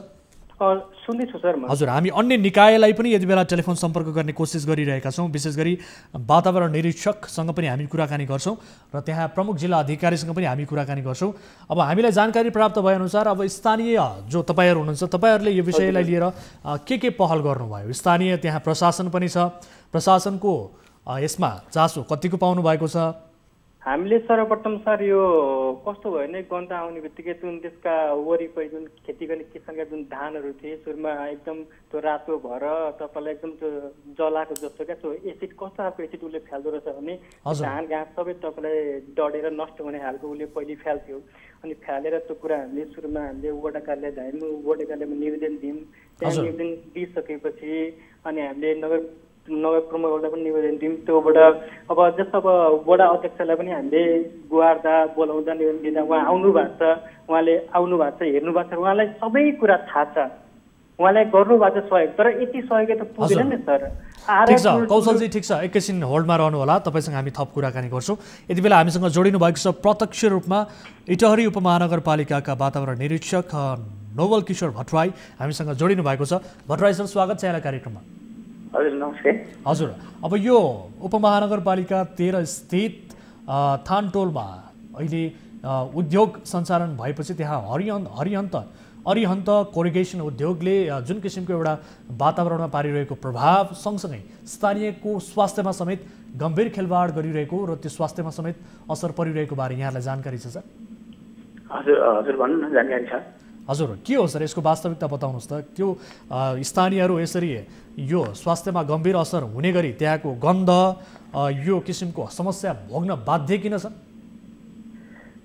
सुन्दैछु सर। हजुर, हामी अन्य निकायलाई पनि यति बेला टेलिफोन सम्पर्क गर्ने कोसिस गरिरहेका छौँ, विशेष गरी वातावरण निरीक्षकसँग पनि हामी कुराकानी गर्छौँ र त्यहाँ प्रमुख जिल्ला अधिकारीसँग पनि हामी कुराकानी गर्छौँ। अब हामीलाई जानकारी प्राप्त भएअनुसार अब स्थानीय जो तपाईँहरू हुनुहुन्छ तपाईँहरूले यो विषयलाई लिएर के के पहल गर्नुभयो? स्थानीय त्यहाँ प्रशासन पनि छ, प्रशासनको यसमा चासो कतिको पाउनु भएको छ? हामीले सर्वप्रथम सर यो कस्तो भयो भने गन्ध आउने बित्तिकै जुन त्यसका वरिपरि जुन खेती गर्ने किसानका जुन धानहरू थिए सुरुमा एकदम त्यो रातो भएर तपाईँलाई एकदम त्यो जलाएको जस्तो क्या, त्यो एसिड कस्तो खालको एसिड उसले फ्याल्दो रहेछ भने धान घाँस सबै तपाईँलाई डढेर नष्ट हुने खालको उसले पहिले फ्याल्थ्यो। अनि फ्यालेर त्यो कुरा हामीले सुरुमा हामीले वडा कार्यालय झायौँ, वडा कार्यालयमा निवेदन दियौँ, त्यहाँ निवेदन दिइसकेपछि अनि हामीले नगर नगर प्रमुखहरूलाई पनि निवेदन दियौँ। त्योबाट अब जस्तो अब वडा अध्यक्षलाई पनि हामीले गुहार्दा बोलाउँदा निवेदन दिँदा उहाँ आउनु भएको छ, उहाँले आउनु भएको छ, हेर्नु भएको छ, उहाँलाई सबै कुरा थाहा छ, उहाँलाई गर्नु भएको छ सहयोग, तर यति सहयोग त पुगेन नि सर। ठिक छ कौशलजी, ठिक छ, एकैछिन होल्डमा रहनु होला, तपाईँसँग हामी थप कुराकानी गर्छौँ। यति बेला हामीसँग जोडिनु भएको छ प्रत्यक्ष रूपमा इटहरी उपमहानगरपालिकाका वातावरण निरीक्षक नोवल किशोर भट्टराई हामीसँग जोडिनु भएको छ। भट्टराई सर स्वागत छ कार्यक्रममा। हजुर नमस्ते। हजुर, अब यो उपमहानगरपालिका तेह्र स्थित थानटोलमा अहिले उद्योग सञ्चालन भएपछि त्यहाँ हरिहन्त हरिहन्त अरिहन्त कोरिगेसन उद्योगले जुन किसिमको एउटा वातावरणमा पारिरहेको प्रभाव सँगसँगै स्थानीयको स्वास्थ्यमा समेत गम्भीर खेलवाड गरिरहेको र त्यो स्वास्थ्यमा समेत असर परिरहेको बारे यहाँलाई जानकारी छ सर? हजुर हजुर भन्नु न, जानकारी छ। हजुर के हो सर यसको वास्तविकता बताउनुहोस् त? त्यो स्थानीयहरू यसरी यो स्वास्थ्यमा गम्भीर असर हुने गरी त्यहाँको गन्ध यो किसिमको समस्या भोग्न बाध्य किन सर?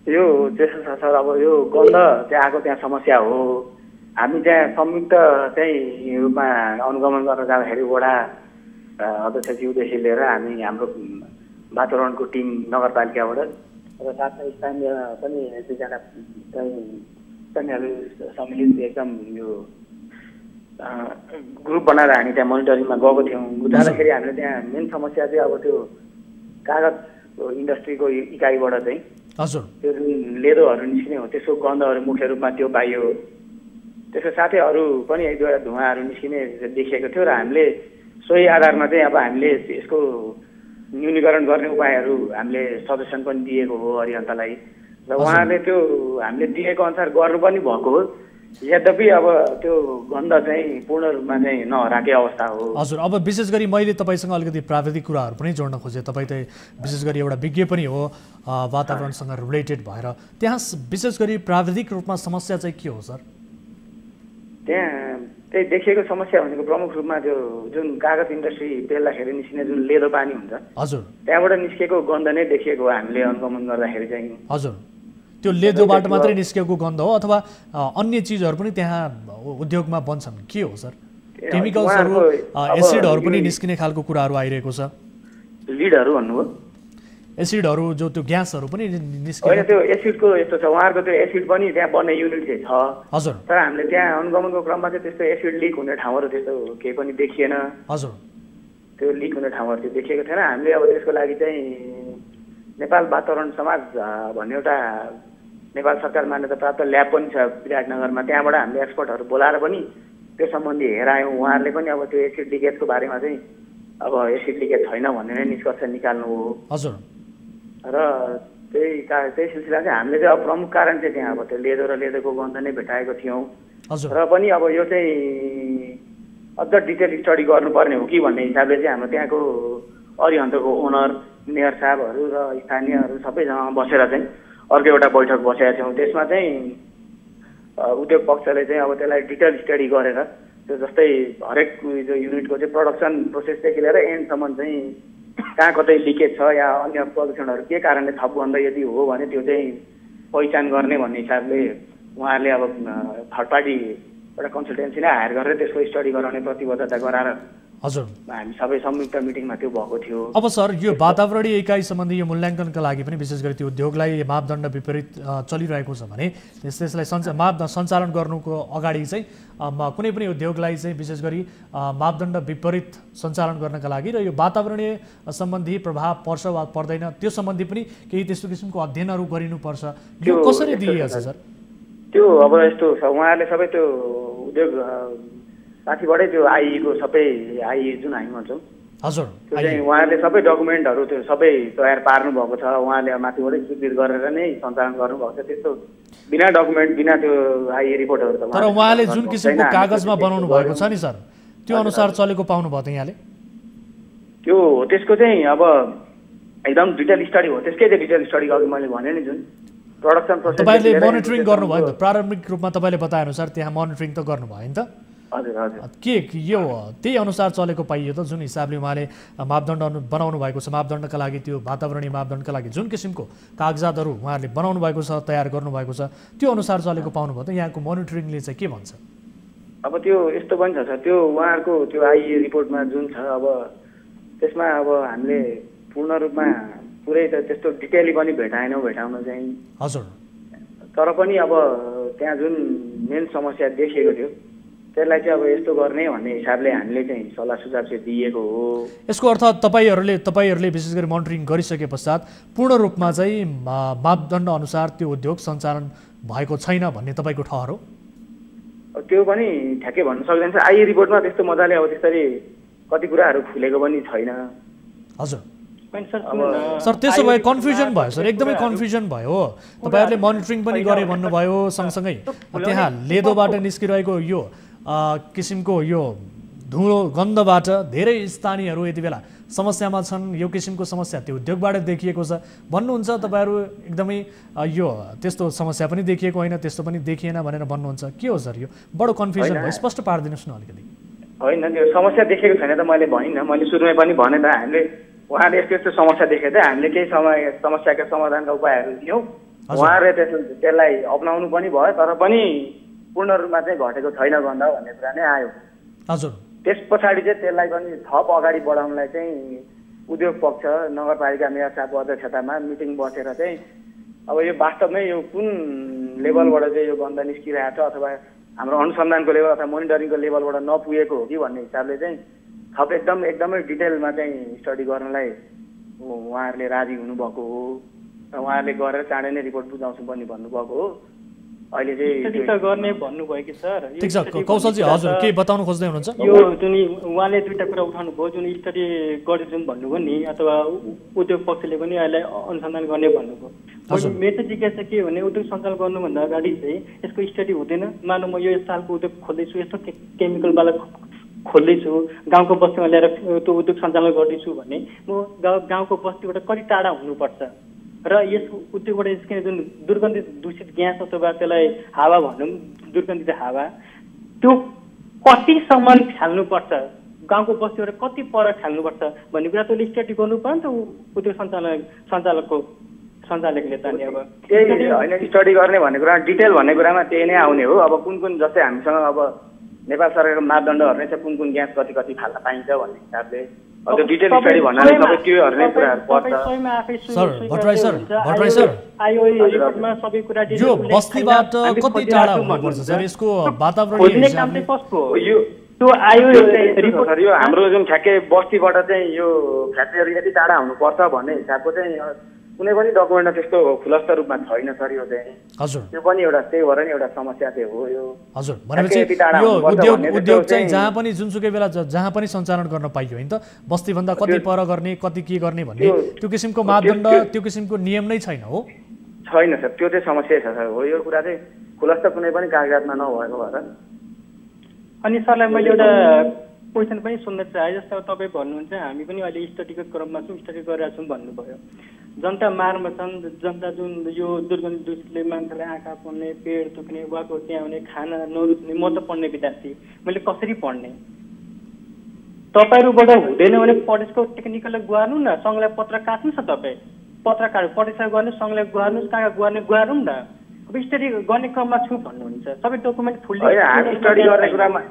यो त्यस्तो छ सर, अब यो गन्ध त्यहाँ आएको त्यहाँ समस्या हो। हामी त्यहाँ संयुक्त चाहिँ रूपमा अनुगमन गर्न जाँदाखेरि वडा अध्यक्षज्यूदेखि लिएर हामी हाम्रो वातावरणको टिम नगरपालिकाबाट र साथै स्थानीय पनि दुईजना चाहिँ सम्मिलित एकदम यो ग्रुप बनाएर हामी त्यहाँ मोनिटरिङमा गएको थियौँ। जाँदाखेरि हामीले त्यहाँ मेन समस्या चाहिँ अब त्यो कागज इन्डस्ट्रीको इकाइबाट चाहिँ हजुर त्यो जुन लेदोहरू निस्किने हो त्यसको गन्धहरू मुख्य रूपमा त्यो पाइयो। त्यसको साथै अरू पनि एक दुईवटा धुवाहरू निस्किने देखिएको थियो र हामीले सोही आधारमा चाहिँ अब हामीले यसको न्यूनीकरण गर्ने उपायहरू हामीले सजेसन पनि दिएको हो हरिहन्तलाई, र उहाँले त्यो हामीले दिएको अनुसार गर्नु पनि भएको हो। यद्यपि अब त्यो गन्ध चाहिँ पूर्ण रूपमा चाहिँ नहराके अवस्था हो। हजुर, अब विशेष गरी मैले तपाईँसँग अलिकति प्राविधिक कुराहरू पनि जोड्न खोजेँ। तपाईँ त विशेष गरी एउटा विज्ञ पनि हो वातावरणसँग रिलेटेड भएर, त्यहाँ विशेष गरी प्राविधिक रूपमा समस्या चाहिँ के हो सर? त्यहाँ त्यही देखिएको समस्या भनेको प्रमुख रूपमा त्यो जुन कागज इन्डस्ट्री बेल्दाखेरि निस्किने जुन लेदो पानी हुन्छ हजुर त्यहाँबाट निस्किएको गन्ध नै देखिएको हामीले अनुगमन गर्दाखेरि चाहिँ। हजुर, त्यो लेदोबाट मात्रै निस्किएको गन्ध हो अथवा अन्य चीजहरु पनि त्यहाँ उद्योगमा बन्छन्? के हो सर? केमिकल्सहरु एसिडहरु पनि निस्किने खालको कुराहरु आइरहेको छ। लिडहरु भन्नु हो? एसिडहरु जो त्यो ग्यासहरु पनि निस्किन्छ। हैन त्यो एसिडको यस्तो छ उहाँहरुको त्यो एसिड पनि त्यहाँ बन्ने युनिट चाहिँ छ हजुर, तर हामीले त्यहाँ अनुगमनको क्रममा चाहिँ त्यस्तो एसिड लिक हुने ठाउँहरु त्यस्तो केही पनि देखिएन हजुर। त्यो लिक हुने ठाउँहरु चाहिँ देखिएको थिएन। हामीले अब त्यसको लागि चाहिँ नेपाल वातावरण समाज भन्ने एउटा नेपाल सरकार मान्यता प्राप्त ल्याब पनि छ विराटनगरमा, त्यहाँबाट हामीले एक्सपर्टहरु बोलाएर पनि त्यो सम्बन्धी हेरायौं। उहाँहरुले पनि अब त्यो एसिड लिकेजको बारेमा चाहिँ अब एसिड लिकेज छैन भन्ने नै निष्कर्ष निकाल्नु हो हजुर। र त्यही त्यही सिलसिला चाहिँ हामीले चाहिँ अब प्रमुख कारण चाहिँ त्यहाँ अब त्यो लेदो र लेदोको गन्ध नै भेटाएको थियौँ र पनि अब यो चाहिँ अझ डिटेल स्टडी गर्नुपर्ने हो कि भन्ने हिसाबले चाहिँ हाम्रो त्यहाँको अरिहन्तको ओनर मेयर साहबहरू र स्थानीयहरू सबैजना बसेर चाहिँ अर्को एउटा बैठक बसेका थियौँ। त्यसमा चाहिँ उद्योग पक्षले चाहिँ अब त्यसलाई डिटेल स्टडी गरेर त्यो जस्तै हरेक जो युनिटको चाहिँ प्रडक्सन प्रोसेसदेखि लिएर एन्डसम्म चाहिँ कहाँ कतै लिकेज छ या अन्य प्रदूषणहरू के कारणले थप गन्ध यदि हो भने त्यो चाहिँ पहिचान गर्ने भन्ने हिसाबले उहाँहरूले अब थर्ड पार्टी एउटा कन्सल्टेन्सी नै हायर गरेर त्यसको स्टडी गराउने प्रतिबद्धता गराएर हजुर हामी सबै संयुक्त मिटिङमा त्यो भएको थियो। अब सर यो वातावरणीय इकाइ सम्बन्धी यो मूल्याङ्कनका लागि पनि विशेष गरी त्यो उद्योगलाई मापदण्ड विपरीत चलिरहेको छ भने त्यस त्यसलाई मापदण्ड सञ्चालन गर्नुको अगाडि चाहिँ कुनै पनि उद्योगलाई चाहिँ विशेष गरी मापदण्ड विपरीत सञ्चालन गर्नका लागि र यो वातावरणीय सम्बन्धी प्रभाव पर्छ वा पर्दैन त्यो सम्बन्धी पनि केही त्यस्तो किसिमको अध्ययनहरू गरिनुपर्छ, यो कसरी दिइएछ सर? त्यो अब यस्तो छ उहाँहरूले सबै त्यो उद्योग साथीबाटै त्यो आइईको सबै आइई जुन हामी भन्छौँ हजुर त्यो चाहिँ उहाँहरूले सबै डकुमेन्टहरू त्यो सबै तयार पार्नुभएको छ, उहाँले माथिबाटै स्वीकृत गरेर नै सञ्चालन गर्नुभएको छ। त्यस्तो बिना डकुमेन्ट बिना त्यो आइई रिपोर्टहरू त तर उहाँले जुन किसिमको कागजमा बनाउनु भएको छ नि सर त्यो अनुसार चलेको पाउनु भयो त यहाँले? त्यो त्यसको चाहिँ अब एकदम डिटेल स्टडी हो, त्यसकै चाहिँ डिटेल स्टडी अघि मैले भने नि जुन प्रोडक्सन प्रोसेस तपाईले मोनिटरिङ गर्नुभयो नि त प्रारम्भिक रूपमा तपाईले बताए अनुसार त्यहाँ मोनिटरिङ त गर्नुभयो नि त हजुर हजुर। के यो त्यही अनुसार चलेको पाइयो त जुन हिसाबले उहाँले मापदण्ड बनाउनु भएको छ? मापदण्डका लागि त्यो वातावरणीय मापदण्डका लागि जुन किसिमको कागजातहरू उहाँहरूले बनाउनु भएको छ तयार गर्नुभएको छ त्यो अनुसार चलेको पाउनुभयो त यहाँको मोनिटरिङले चाहिँ के भन्छ? अब त्यो यस्तो पनि छ त्यो उहाँहरूको त्यो आइए रिपोर्टमा जुन छ अब त्यसमा अब हामीले पूर्ण रूपमा पुरै त त्यस्तो डिटेली पनि भेटाएनौँ भेटाउन चाहिँ हजुर, तर पनि अब त्यहाँ जुन मेन समस्या देखिएको थियो त्यसलाई चाहिँ अब यस्तो गर्ने भन्ने हिसाबले हामीले चाहिँ सल्लाह सुझाव चाहिँ दिएको हो। यसको अर्थ तपाईँहरूले तपाईँहरूले विशेष गरी मोनिटरिङ गरिसके पश्चात पूर्ण रूपमा चाहिँ मापदण्ड अनुसार त्यो उद्योग सञ्चालन भएको छैन भन्ने तपाईँको ठहर हो? त्यो पनि ठ्याक्कै भन्न सक्दैन, आइए रिपोर्टमा त्यस्तो मजाले अब त्यसरी कति कुराहरू खुलेको पनि छैन हजुर। सर त्यसो भए कन्फ्युजन भयो सर, एकदमै कन्फ्युजन भयो। तपाईँहरूले मोनिटरिङ पनि गरे भन्नुभयो, सँगसँगै त्यहाँ लेदोबाट निस्किरहेको यो किसिमको यो धुलो गन्धबाट धेरै स्थानीयहरू यति बेला समस्यामा छन्, यो किसिमको समस्या त्यो उद्योगबाट देखिएको छ भन्नुहुन्छ। तपाईँहरू एकदमै यो त्यस्तो समस्या पनि देखिएको होइन त्यस्तो पनि देखिएन भनेर भन्नुहुन्छ, के हो सर यो बडो कन्फ्युजन भयो, स्पष्ट पारिदिनुहोस् न अलिकति। होइन त्यो समस्या देखेको छैन त मैले भनिनँ, मैले सुरुमै पनि भने त हामीले उहाँले यस्तो यस्तो समस्या देखेको थिएँ, हामीले केही समय समस्याका समाधानका उपायहरू दियौँ, उहाँहरूले त्यस त्यसलाई अप्नाउनु पनि भयो, तर पनि पूर्ण रूपमा चाहिँ घटेको छैन गन्ध भन्ने कुरा नै आयो हजुर। त्यस पछाडि चाहिँ त्यसलाई पनि थप अगाडि बढाउनलाई चाहिँ उद्योग पक्ष नगरपालिका मेयर साहबको अध्यक्षतामा मिटिङ बसेर चाहिँ अब यो वास्तवमै यो कुन लेभलबाट चाहिँ यो गन्ध निस्किरहेको छ अथवा हाम्रो अनुसन्धानको लेभल अथवा मोनिटरिङको लेभलबाट नपुगेको हो कि भन्ने हिसाबले चाहिँ थप एकदम एकदमै डिटेलमा चाहिँ स्टडी गर्नलाई उहाँहरूले राजी हुनुभएको हो र उहाँहरूले गरेर चाँडै नै रिपोर्ट बुझाउँछु भन्ने भन्नुभएको हो। अहिले चाहिँ गर्ने भन्नुभयो कि सर ठिक छ कौशलजी हजुर के बताउन खोज्दै हुनुहुन्छ? यो जुन उहाँले दुईवटा कुरा उठाउनु भयो जुन स्टडी गरे जुन भन्नुभयो नि अथवा उद्योग पक्षले पनि यसलाई अनुसन्धान गर्ने भन्नुभयो, मेरो चाहिँ जिज्ञासा के भने उद्योग सञ्चालन गर्नुभन्दा अगाडि चाहिँ यसको स्टडी हुँदैन? मानौँ म यो सालको उद्योग खोल्दैछु यस्तो केमिकलवाला खोल्दैछु गाउँको बस्तीमा ल्याएर त्यो उद्योग सञ्चालन गर्दैछु भने म गाउँ गाउँको बस्तीबाट कति टाढा हुनुपर्छ र यस उद्योगबाट निस्किने जुन दुर्गन्धित दूषित ग्यास अथवा त्यसलाई हावा भनौँ दुर्गन्धित हावा त्यो कतिसम्म फाल्नुपर्छ गाउँको बस्तीबाट कति पर फाल्नुपर्छ भन्ने कुरा त्यसले स्टडी गर्नु पर्यो नि त उद्योग सञ्चालक सञ्चालकको सञ्चालकले त नि अब त्यही होइन स्टडी गर्ने भन्ने कुरा डिटेल भन्ने कुरामा त्यही नै आउने हो। अब कुन कुन जस्तै हामीसँग अब नेपाल सरकारको मापदण्डहरू नै छ कुन कुन ग्यास कति कति फाल्न पाइन्छ भन्ने हिसाबले sir Bhattarai sir Bhattarai sir यो बस्तीबाट कति टाढा हुनुपर्छ सर यसको वातावरण त्यो आयो रिपोर्ट सर यो हाम्रो जुन ठ्याक्कै बस्तीबाट चाहिँ यो फ्याक्ट्री यति टाढा हुनुपर्छ भन्ने हिसाबको चाहिँ कुनै पनि डकुमेन्टमा त्यस्तो खुलस्त रूपमा छैन सर यो चाहिँ हजुर त्यो पनि एउटा त्यही भएर नि एउटा समस्या चाहिँ हो यो हजुर भनेपछि यो उद्योग उद्योग चाहिँ जहाँ पनि जुनसुकै बेला जहाँ पनि सञ्चालन गर्न पाइयो हैन त बस्ती भन्दा कति पर गर्ने कति के गर्ने भन्ने त्यो किसिमको मापदण्ड त्यो किसिमको नियम नै छैन हो छैन सर त्यो चाहिँ समस्या छ सर हो यो कुरा चाहिँ खुलस्त कुनै पनि कागजातमा नभएको भएर अनि सरलाई मैले एउटा क्वेसन पनि सुन्न चाहे जस्तो तपाईँ भन्नुहुन्छ हामी पनि अहिले स्टडीको क्रममा छौँ स्टडी गरिरहेको छौँ भन्नुभयो जनता मारमा छन् जनता जुन यो दुर्गन्ध दूषितले मान्छेलाई आँखा पर्ने पेट दुख्ने वाको त्याउने खाना नरुच्ने म त पढ्ने विद्यार्थी मैले कसरी पढ्ने तपाईँहरूबाट हुँदैन भने प्रदेशको टेक्निकललाई गुहार्नु न सङ्घलाई पत्र काट्नुहोस् न तपाईँ पत्रकार प्रदेशलाई गर्नुहोस् सङ्घलाई गुहार्नुहोस् कहाँ गुहार्ने गुहारौँ न स्टडी गर्ने क्रममा छु भन्नुहुन्छ सबै डकुमेन्ट फुल्ली हामी स्टडी गर्ने कुरामा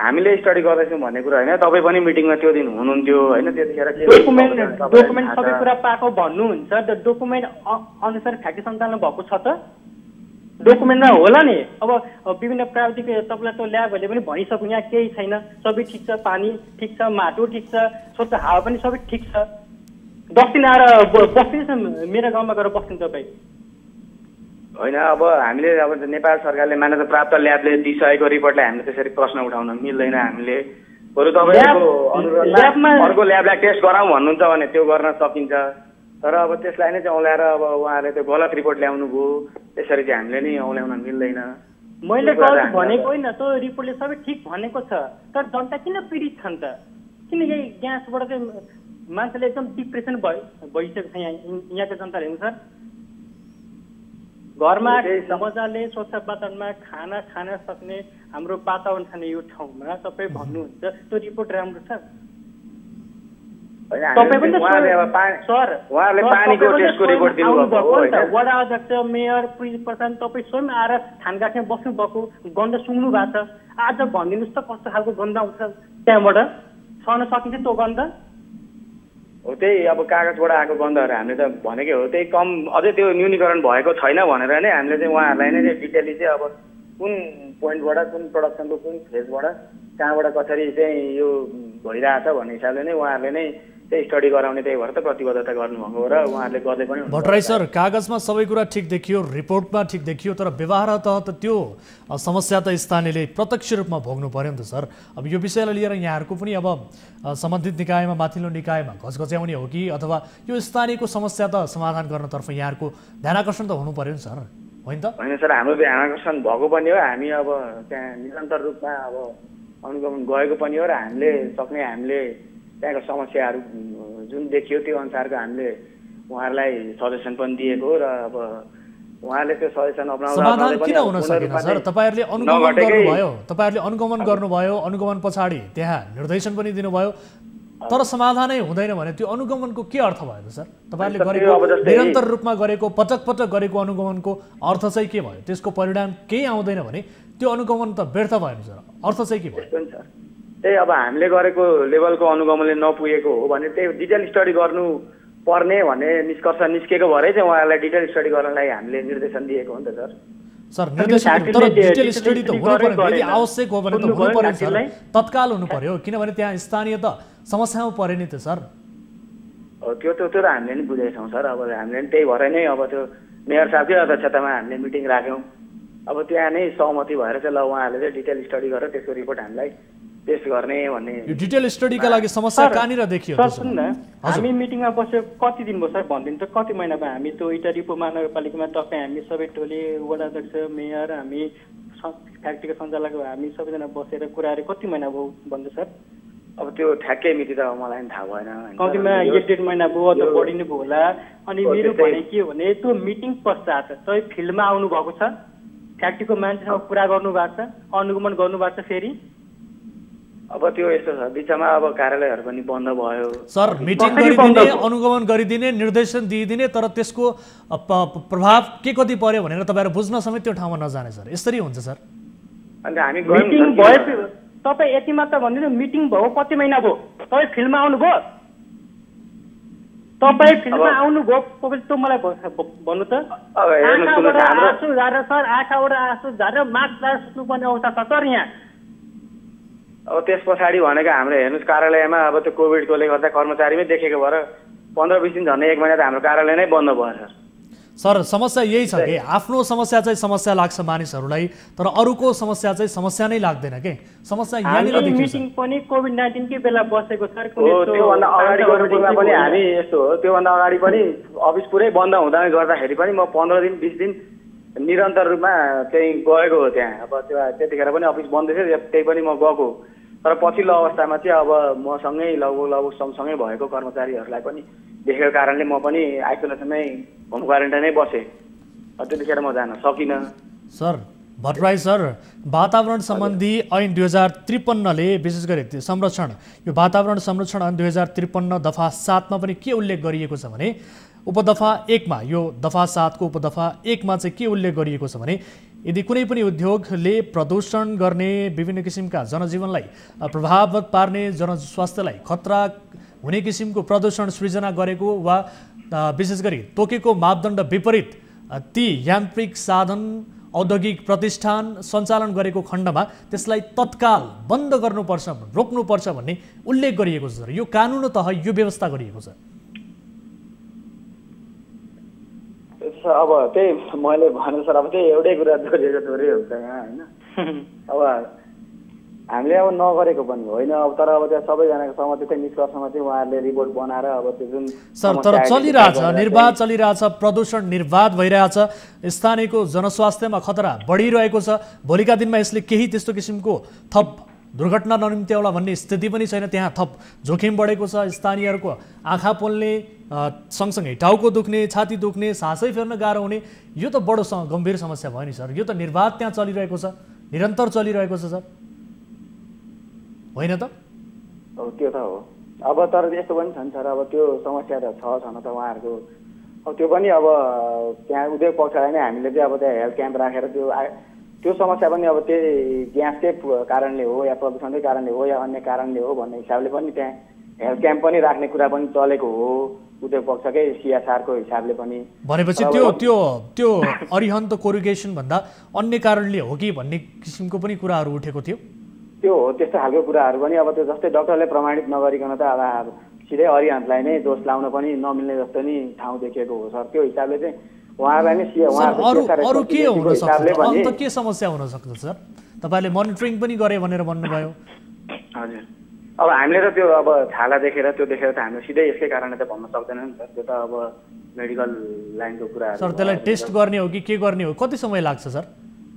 हामीले स्टडी गर्दैछौँ भन्ने कुरा हैन तपाई पनि मिटिङमा त्यो दिन हुनुहुन्थ्यो हैन त्यतिखेर के डकुमेन्ट डकुमेन्ट सबै कुरा पाएको भन्नुहुन्छ त डकुमेन्ट अनुसार फ्याक्ट्री सञ्चालन भएको छ त डकुमेन्टमा होला नि अब विभिन्न प्राविधिक तबला त ल्याबहरूले पनि भनिसक्यो यहाँ केही छैन सबै ठीक छ पानी ठीक छ माटो ठीक छ स्वच्छ हावा पनि सबै ठीक छ दक्षिण आएर बस्दिन्छ मेरो गाउँमा गएर बस्दिन्छ तपाईँ होइन अब हामीले अब नेपाल सरकारले मान्यता प्राप्त ल्याबले दिइसकेको रिपोर्टलाई हामीले त्यसरी प्रश्न उठाउन मिल्दैन हामीले बरु तपाईँको अनुरोधमा अर्को ल्याबलाई टेस्ट गराउँ भन्नुहुन्छ भने त्यो गर्न सकिन्छ तर अब त्यसलाई नै चाहिँ औल्याएर अब उहाँले त्यो गलत रिपोर्ट ल्याउनु भयो त्यसरी चाहिँ हामीले नि औल्याउन मिल्दैन मैले गलत भनेको होइन त्यो रिपोर्टले सबै ठिक भनेको छ तर जनता किन पीडित छन् त किन यही ग्यासबाट चाहिँ मान्छेले एकदम डिप्रेसन भयो भइसकेको छ यहाँ यहाँको जनताले हुन्छ घरमा मजाले स्वच्छ वातावरणमा खाना खान सक्ने हाम्रो वातावरण छैन यो ठाउँमा तपाईँ भन्नुहुन्छ त्यो रिपोर्ट राम्रो छ सर उहाँले पानीको टेस्टको रिपोर्ट दिनुभएको हो हैन वडा अध्यक्ष मेयर प्रिन्स प्रधान तपाईँ स्वयं आएर थानगाछमा बस्नु भएको गन्ध सुँग्नु भएको छ आज भनिदिनुहोस् त कस्तो खालको गन्ध आउँछ त्यहाँबाट सहन सकिन्छ त्यो गन्ध हो त्यही अब कागजबाट आएको गन्धहरू हामीले त भनेकै हो त्यही कम अझै त्यो न्यूनीकरण भएको छैन भनेर नै हामीले चाहिँ उहाँहरूलाई नै डिटेली चाहिँ अब कुन पोइन्टबाट कुन प्रोडक्सनको कुन फेजबाट कहाँबाट कसरी चाहिँ यो भइरहेछ भन्ने हिसाबले नै उहाँहरूले नै त्यही स्टडी गराउने त्यही भएर त प्रतिबद्धता गर्नुभएको र उहाँहरूले गर्दै पनि भट्टराई सर कागजमा सबै कुरा ठिक देखियो रिपोर्टमा ठिक देखियो तर व्यवहार त त्यो समस्या त स्थानीयले प्रत्यक्ष रूपमा भोग्नु पर्यो नि त सर अब यो विषयलाई लिएर यहाँहरूको पनि अब सम्बन्धित निकायमा माथिल्लो निकायमा घचघच्याउने हो कि अथवा यो स्थानीयको समस्या त समाधान गर्नतर्फ यहाँहरूको ध्यानाकर्षण त हुनु पर्यो नि सर होइन त होइन सर हाम्रो ध्यानाकर्षण भएको पनि हो हामी अब त्यहाँ निरन्तर रूपमा अब अनुगमन गएको पनि हो र हामीले सक्ने हामीले त्यहाँको समस्याहरू जुन देखियो त्यो अनुसारको हामीले उहाँहरूलाई सजेसन पनि दिएको र अब उहाँले त्यो सजेसन अपनाउनु समाधान किन हुन सकेन सर तपाईहरुले अनुगमन गर्नुभयो तपाईहरुले अनुगमन गर्नुभयो अनुगमन पछाडी त्यहाँ निर्देशन पनि दिनुभयो तर समाधानै हुँदैन भने त्यो अनुगमनको के अर्थ भयो त सर तपाईहरुले गरेको निरन्तर रूपमा गरेको पटक पटक गरेको अनुगमनको अर्थ चाहिँ के भयो त्यसको परिणाम केही आउँदैन भने त्यो अनुगमन त व्यर्थ भयो नि सर अर्थ चाहिँ के भयो सर त्यही अब हामीले गरेको लेभलको अनुगमनले नपुगेको हो भने त्यही डिटेल स्टडी गर्नु पर्ने भन्ने निष्कर्ष निस्केको भएरै चाहिँ उहाँहरूलाई डिटेल स्टडी गर्नलाई हामीले निर्देशन दिएको हो नि त सर सर निर्देशन तर डिटेल स्टडी त हुनु पर्यो यदि आवश्यक हो भने त हुनु पर्यो सर तत्काल हुनु पर्यो किनभने त्यहाँ स्थानीय त समस्यामा परे नि त सर त्यो त त्यो हामीले नि बुझेछौँ सर अब हामीले नि त्यही भएर नै अब त्यो मेयर साहबकै अध्यक्षतामा हामीले मिटिङ राख्यौँ अब त्यहाँ नै सहमति भएर चाहिँ ल उहाँहरूले चाहिँ डिटेल स्टडी गरेर त्यसको रिपोर्ट हामीलाई पेश गर्ने भन्ने यो डिटेल स्टडीका लागि समस्या कहाँनिर देखियो सर सुन्न हामी मिटिङमा बस्यो कति दिन भयो सर भन्दिन त कति महिनामा हामी त्यो इटारी उपमहानगरपालिकामा तपाईँ हामी सबै टोली वडा अध्यक्ष मेयर हामी फ्याक्ट्रीको सञ्चालक हामी सबैजना बसेर कुराहरू कति महिना भयो भन्दै सर अब त्यो ठ्याक्कै मिति त मलाई पनि थाहा भएन कतिमा एक डेढ महिना भयो अथवा बढी नै भयो होला अनि मेरो भने के हो भने त्यो मिटिङ पश्चात तपाईँ फिल्डमा आउनुभएको छ फ्याक्ट्रीको मान्छेसँग कुरा गर्नुभएको छ अनुगमन गर्नुभएको छ फेरि अब त्यो यस्तो छ बिचमा अब कार्यालयहरु पनि बन्द भयो सर मिटिङ गरिदिने अनुगमन गरिदिने निर्देशन दिइदिने तर त्यसको प्रभाव के कति पर्यो भनेर तपाईहरु बुझ्न समेत त्यो ठाउँमा नजाने सर यसरी हुन्छ सर अनि हामी मिटिङ भए तब ये मात्र भू मिटिंग भो कति महीना भो तब फील्ड में आने भो तब फील्ड में आने भो तब मैं भन्न तो आंसू झारेर सर आँखाबाट आँसू झारेर मास्क लाएर सुत्नुपर्ने अवस्था छ सर यहाँ। अब त्यस पछाडि भनेको हाम्रो हेर्नुस् कार्यालयमा अब त्यो कोभिडकोले गर्दा कर्मचारीमै देखेको भएर पंद्रह बीस दिन झन्डै एक महीना तो हाम्रो कार्यालय नै बन्द भयो सर। सर समस्या यही छ कि आफ्नो समस्या चाहिँ समस्या लाग्छ मानिसहरूलाई तर अरूको समस्या चाहिँ समस्या नै लाग्दैन के समस्या यहाँनिर देखिन्छ। मिटिङ पनि कोभिड उन्नाइस कै बेला बसेको सर त्योभन्दा अगाडिको मिटिङमा पनि हामी यस्तो हो त्योभन्दा अगाडि पनि अफिस पुरै बन्द हुँदा गर्दाखेरि पनि म पंद्रह दिन बीस दिन निरन्तर रूपमा चाहिँ गएको हो त्यहाँ। अब त्यो त्यतिखेर पनि अफिस बन्द थियो त्यही पनि म गएको तर पछिल्लो अवस्थामा चाहिँ अब मसँगै लगभग लगभग सँगसँगै भएको कर्मचारीहरूलाई पनि देखेको कारणले म पनि आइसोलेसनमै होम क्वारेन्टाइनै बसेँ त्यतिखेर म जान सकिनँ। सर भट्टराई सर वातावरण सम्बन्धी ऐन दुई हजार त्रिपन्नले विशेष गरी संरक्षण यो वातावरण संरक्षण ऐन दुई हजार त्रिपन्न दफा सातमा पनि के उल्लेख गरिएको छ भने उपदफा एकमा यो दफा सात को उपदफा एकमा चाहिँ के उल्लेख गरिएको छ भने यदि कुनै पनि उद्योगले प्रदूषण गर्ने विभिन्न किसिमका जनजीवनलाई प्रभाव पार्ने जनस्वास्थ्यलाई खतरा हुने किसिमको प्रदूषण सृजना गरेको वा विशेष गरी तोकेको मापदण्ड विपरीत ती यान्त्रिक साधन औद्योगिक प्रतिष्ठान सञ्चालन गरेको खण्डमा त्यसलाई तत्काल बन्द गर्नुपर्छ रोक्नुपर्छ भन्ने उल्लेख गरिएको छ। यो कानुनतः यो व्यवस्था गरिएको छ। अब त्यही मैले भने सर अब त्यही एउटै कुरा दोहोरिएको दोहोरै हुन्छ हैन। अब हामीले अब नगरेको पनि होइन अब तर अब त्यहाँ सबैजनाको सहमति चाहिँ निष्कर्षमा चाहिँ उहाँहरूले रिपोर्ट बनाएर अब त्यो जुन सर तर चलिरहेछ निर्वाद चलिरहेछ प्रदूषण निर्वाद भइरहेछ स्थानीयको जनस्वास्थ्यमा खतरा बढिरहेको छ भोलिका दिनमा यसले केही त्यस्तो किसिमको थप दुर्घटना ननिम्त्याउला भन्ने स्थिति पनि छैन त्यहाँ थप जोखिम बढेको छ स्थानीयहरूको आँखा पोल्ने सँगसँगै टाउको दुख्ने छाती दुख्ने सासै फेर्न गाह्रो हुने यो त बडो गम्भीर समस्या भयो नि सर। यो त निर्वाध त्यहाँ चलिरहेको छ निरन्तर चलिरहेको छ सर होइन त। हो त्यो त हो अब तर यस्तो पनि छ नि सर अब त्यो समस्या त छ छैन त उहाँहरूको अब त्यो पनि अब त्यहाँ उद्योग पक्षलाई नै हामीले चाहिँ अब त्यहाँ हेल्थ क्याम्प राखेर त्यो त्यो समस्या पनि अब त्यही ग्यासकै कारणले हो या प्रदूषणकै कारणले हो या अन्य कारणले हो भन्ने हिसाबले पनि त्यहाँ हेल्थ क्याम्प पनि राख्ने कुरा पनि चलेको हो उद्योग पक्षकै सीएसआर को हिसाबले पनि भनेपछि त्यो त्यो त्यो अरिहन्त कोरिगेसन भन्दा अन्य कारणले हो कि भन्ने किसिमको पनि कुराहरू उठेको थियो त्यो हो त्यस्तो खालको कुराहरू पनि अब त्यो जस्तै डाक्टरले प्रमाणित नगरिकन त अब सिधै अरिहन्तलाई नै दोष लाउन पनि नमिल्ने जस्तो नि ठाउँ देखिएको हो सर। त्यो हिसाबले चाहिँ उहाँलाई नै उहाँहरू के हुन सक्छ अन्त के समस्या हुन सक्छ सर तपाईले मोनिटरिङ पनि गरे भनेर भन्नुभयो। हजुर अब हामीले त त्यो अब छाला देखेर त्यो देखेर त हामीले सिधै यसकै कारणले त भन्न सक्दैन नि सर। त्यो त अब मेडिकल लाइनको कुरा सर त्यसलाई टेस्ट गर्ने हो कि के गर्ने हो कति समय लाग्छ सर।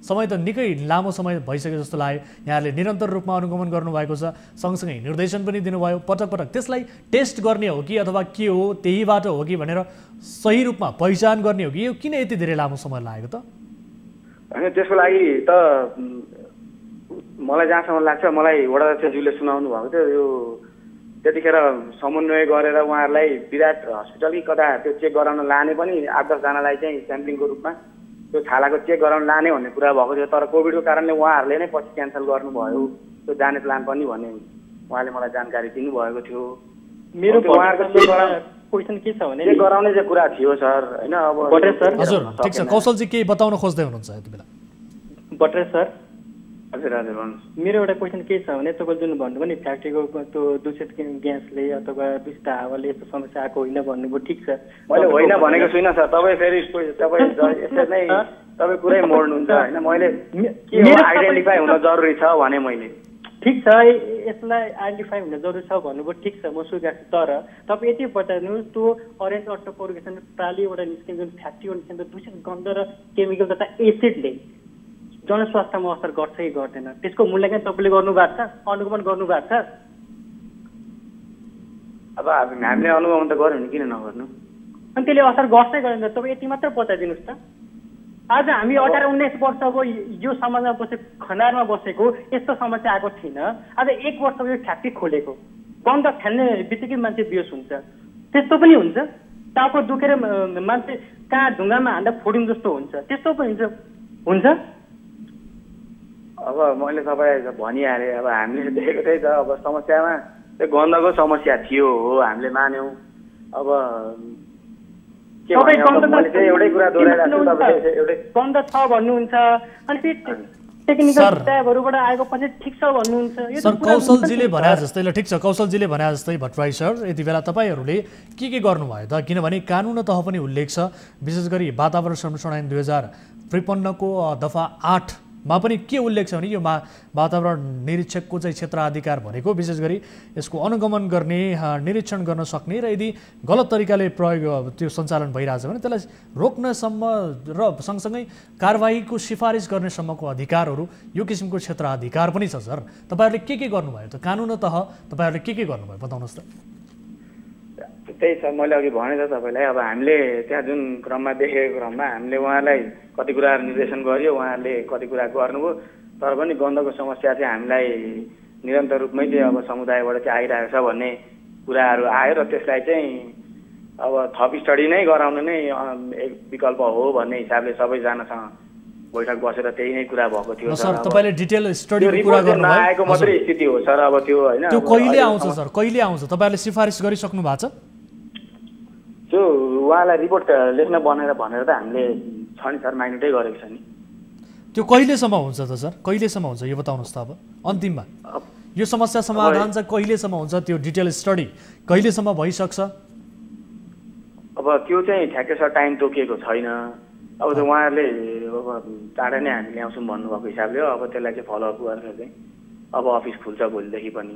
समय त निकै लामो समय भइसक्यो जस्तो लाग्यो यहाँले निरन्तर रूपमा अनुगमन गर्नुभएको छ सँगसँगै निर्देशन पनि दिनुभयो पटक पटक त्यसलाई टेस्ट गर्ने हो कि अथवा के हो त्यहीबाट हो कि भनेर सही रूपमा पहिचान गर्ने हो कि यो किन यति धेरै लामो समय लाग्यो त हैन। त्यसको लागि त मलाई जहाँसम्म लाग्छ मलाई वडा अध्यक्षज्यूले सुनाउनु भएको थियो यो त्यतिखेर समन्वय गरेर उहाँहरूलाई विराट हस्पिटल कि कता त्यो चेक गराउन लाने पनि आठ दसजनालाई चाहिँ स्याम्पलिङको रूपमा त्यो छालाको चेक गराउन लाने भन्ने कुरा भएको थियो तर कोभिडको कारणले उहाँहरूले नै पछि क्यान्सल गर्नुभयो त्यो जाने प्लान पनि भन्ने उहाँले मलाई जानकारी दिनुभएको थियो। मेरो क्वेसन के छ भने चेक गराउने चाहिँ कुरा थियो सर हैन। अब हजुर ठीक छ कौशलजी केही बताउन खोज्दै हुनुहुन्छ यति बेला भट्टराई सर। हजुर हजुर भन्नुहोस्। मेरो एउटा क्वेसन के छ भने तपाईँले जुन भन्नुभयो नि फ्याक्ट्रीको त्यो दूषित ग्यासले अथवा दूषित हावाले यस्तो समस्या आएको होइन भन्नुभयो ठिक छ मैले होइन भनेको छुइनँ सर। तपाईँ फेरि तपाईँ यसरी नै तपाईँ कुरै मोड्नुहुन्छ होइन मैले के आइडेन्टिफाई हुन जरुरी छ भने मैले ठिक छ यसलाई आइडेन्टिफाई हुन जरुरी छ भन्नुभयो ठिक छ म स्वीकार्छु तर तपाईँ यति बताउनुहोस् त्यो अरेन्ज अटो कोरिगेसन प्रालीबाट निस्किने जुन फ्याक्ट्रीबाट निस्किने दूषित गन्ध र केमिकल तथा एसिडले जनस्वास्थ्यमा असर गर्छ कि गर्दैन त्यसको मूल्याङ्कन तपाईँले गर्नुभएको छ अनुगमन गर्नुभएको छ। अब हामीले अनुगमन त गर्यौँ किन नगर्नु अनि त्यसले असर गर्छ गर्दैन तपाईँ यति मात्र बताइदिनुहोस् त। आज हामी अठार उन्नाइस वर्षको यो समाजमा बसेको खनारमा बसेको यस्तो समस्या आएको थिएन। आज एक वर्षको यो फ्याक्ट्री खोलेको गन्ध फ्याल्ने बित्तिकै मान्छे बेहोस हुन्छ त्यस्तो पनि हुन्छ टाउको दुखेर मान्छे कहाँ ढुङ्गामा हान्दा फोडिङ जस्तो हुन्छ त्यस्तो पनि हुन्छ हुन्छ। अब मैले तपाईलाई भनिहालेँ, अब हामीले देखेको थिएँ त, अब समस्यामा त्यो गन्धको समस्या थियो हो, हामीले मान्यौँ। अब एउटै कुरा दोहोऱ्याइरहेको छु, एउटै गन्ध छ भन्नुहुन्छ, अनि फेरि टेक्निकल स्टाफहरुबाट आएको पछि ठीक छ भन्नुहुन्छ। यो सर कौशलजीले भने जस्तै, ल ठीक छ, कौशलजीले भने जस्तै भट्टराई सर, यति बेला तपाईहरुले के के गर्नुभयो त? किनभने कानुन तह पनि उल्लेख छ, विशेष गरी वातावरण संरक्षण ऐन दुई हजार त्रिपन्न को दफा आठ मा पनि के उल्लेख छ भने यो वातावरण निरीक्षकको चाहिँ क्षेत्राधिकार भनेको विशेष गरी यसको अनुगमन गर्ने, निरीक्षण गर्न सक्ने र यदि गलत तरिकाले प्रयोग त्यो सञ्चालन भइरहेछ भने त्यसलाई रोक्नसम्म र सँगसँगै कारबाहीको सिफारिस गर्ने सम्मको अधिकारहरू, यो किसिमको क्षेत्राधिकार पनि छ। सर तपाईहरूले के के गर्नुभयो त? कानुन तह तपाईहरूले के के गर्नुभयो बताउनुहोस् त। त्यही छ, मैले अघि भने त तपाईँलाई, अब हामीले त्यहाँ जुन क्रममा देखेको क्रममा हामीले उहाँलाई कति कुरा निर्देशन गर्यो, उहाँहरूले कति कुरा गर्नुभयो, तर पनि गन्धको समस्या चाहिँ हामीलाई निरन्तर रूपमै चाहिँ अब समुदायबाट चाहिँ आइरहेको छ भन्ने कुराहरू आयो र त्यसलाई चाहिँ अब थप स्टडी नै गराउनु नै एक विकल्प हो भन्ने हिसाबले सबैजनासँग बैठक बसेर त्यही नै कुरा भएको थियो। सर तपाईले डिटेल स्टडीको कुरा गर्नु भयो, आएको मात्रै स्थिति हो सर। अब त्यो हैन, त्यो कहिले आउँछ सर? कहिले आउँछ? तपाईले सिफारिस गरिसक्नु भएको छ? त्यो उहाँलाई रिपोर्ट लेख्न बनेर भनेर त हामीले छ नि सर, माइन्युटै गरेको छ नि। त्यो कहिलेसम्म हुन्छ त सर? कहिलेसम्म हुन्छ यो बताउनुहोस् त। अब अन्तिममा यो समस्या समाधान चाहिँ कहिलेसम्म हुन्छ? त्यो डिटेल स्टडी कहिलेसम्म भइसक्छ? अब त्यो चाहिँ ठ्याक्कै सर टाइम तोकिएको छैन। अब त उहाँहरूले अब चाँडै नै हामी ल्याउँछौँ भन्नुभएको हिसाबले अब त्यसलाई चाहिँ फलोअप गरेर चाहिँ अब अफिस खुल्छ भोलिदेखि पनि,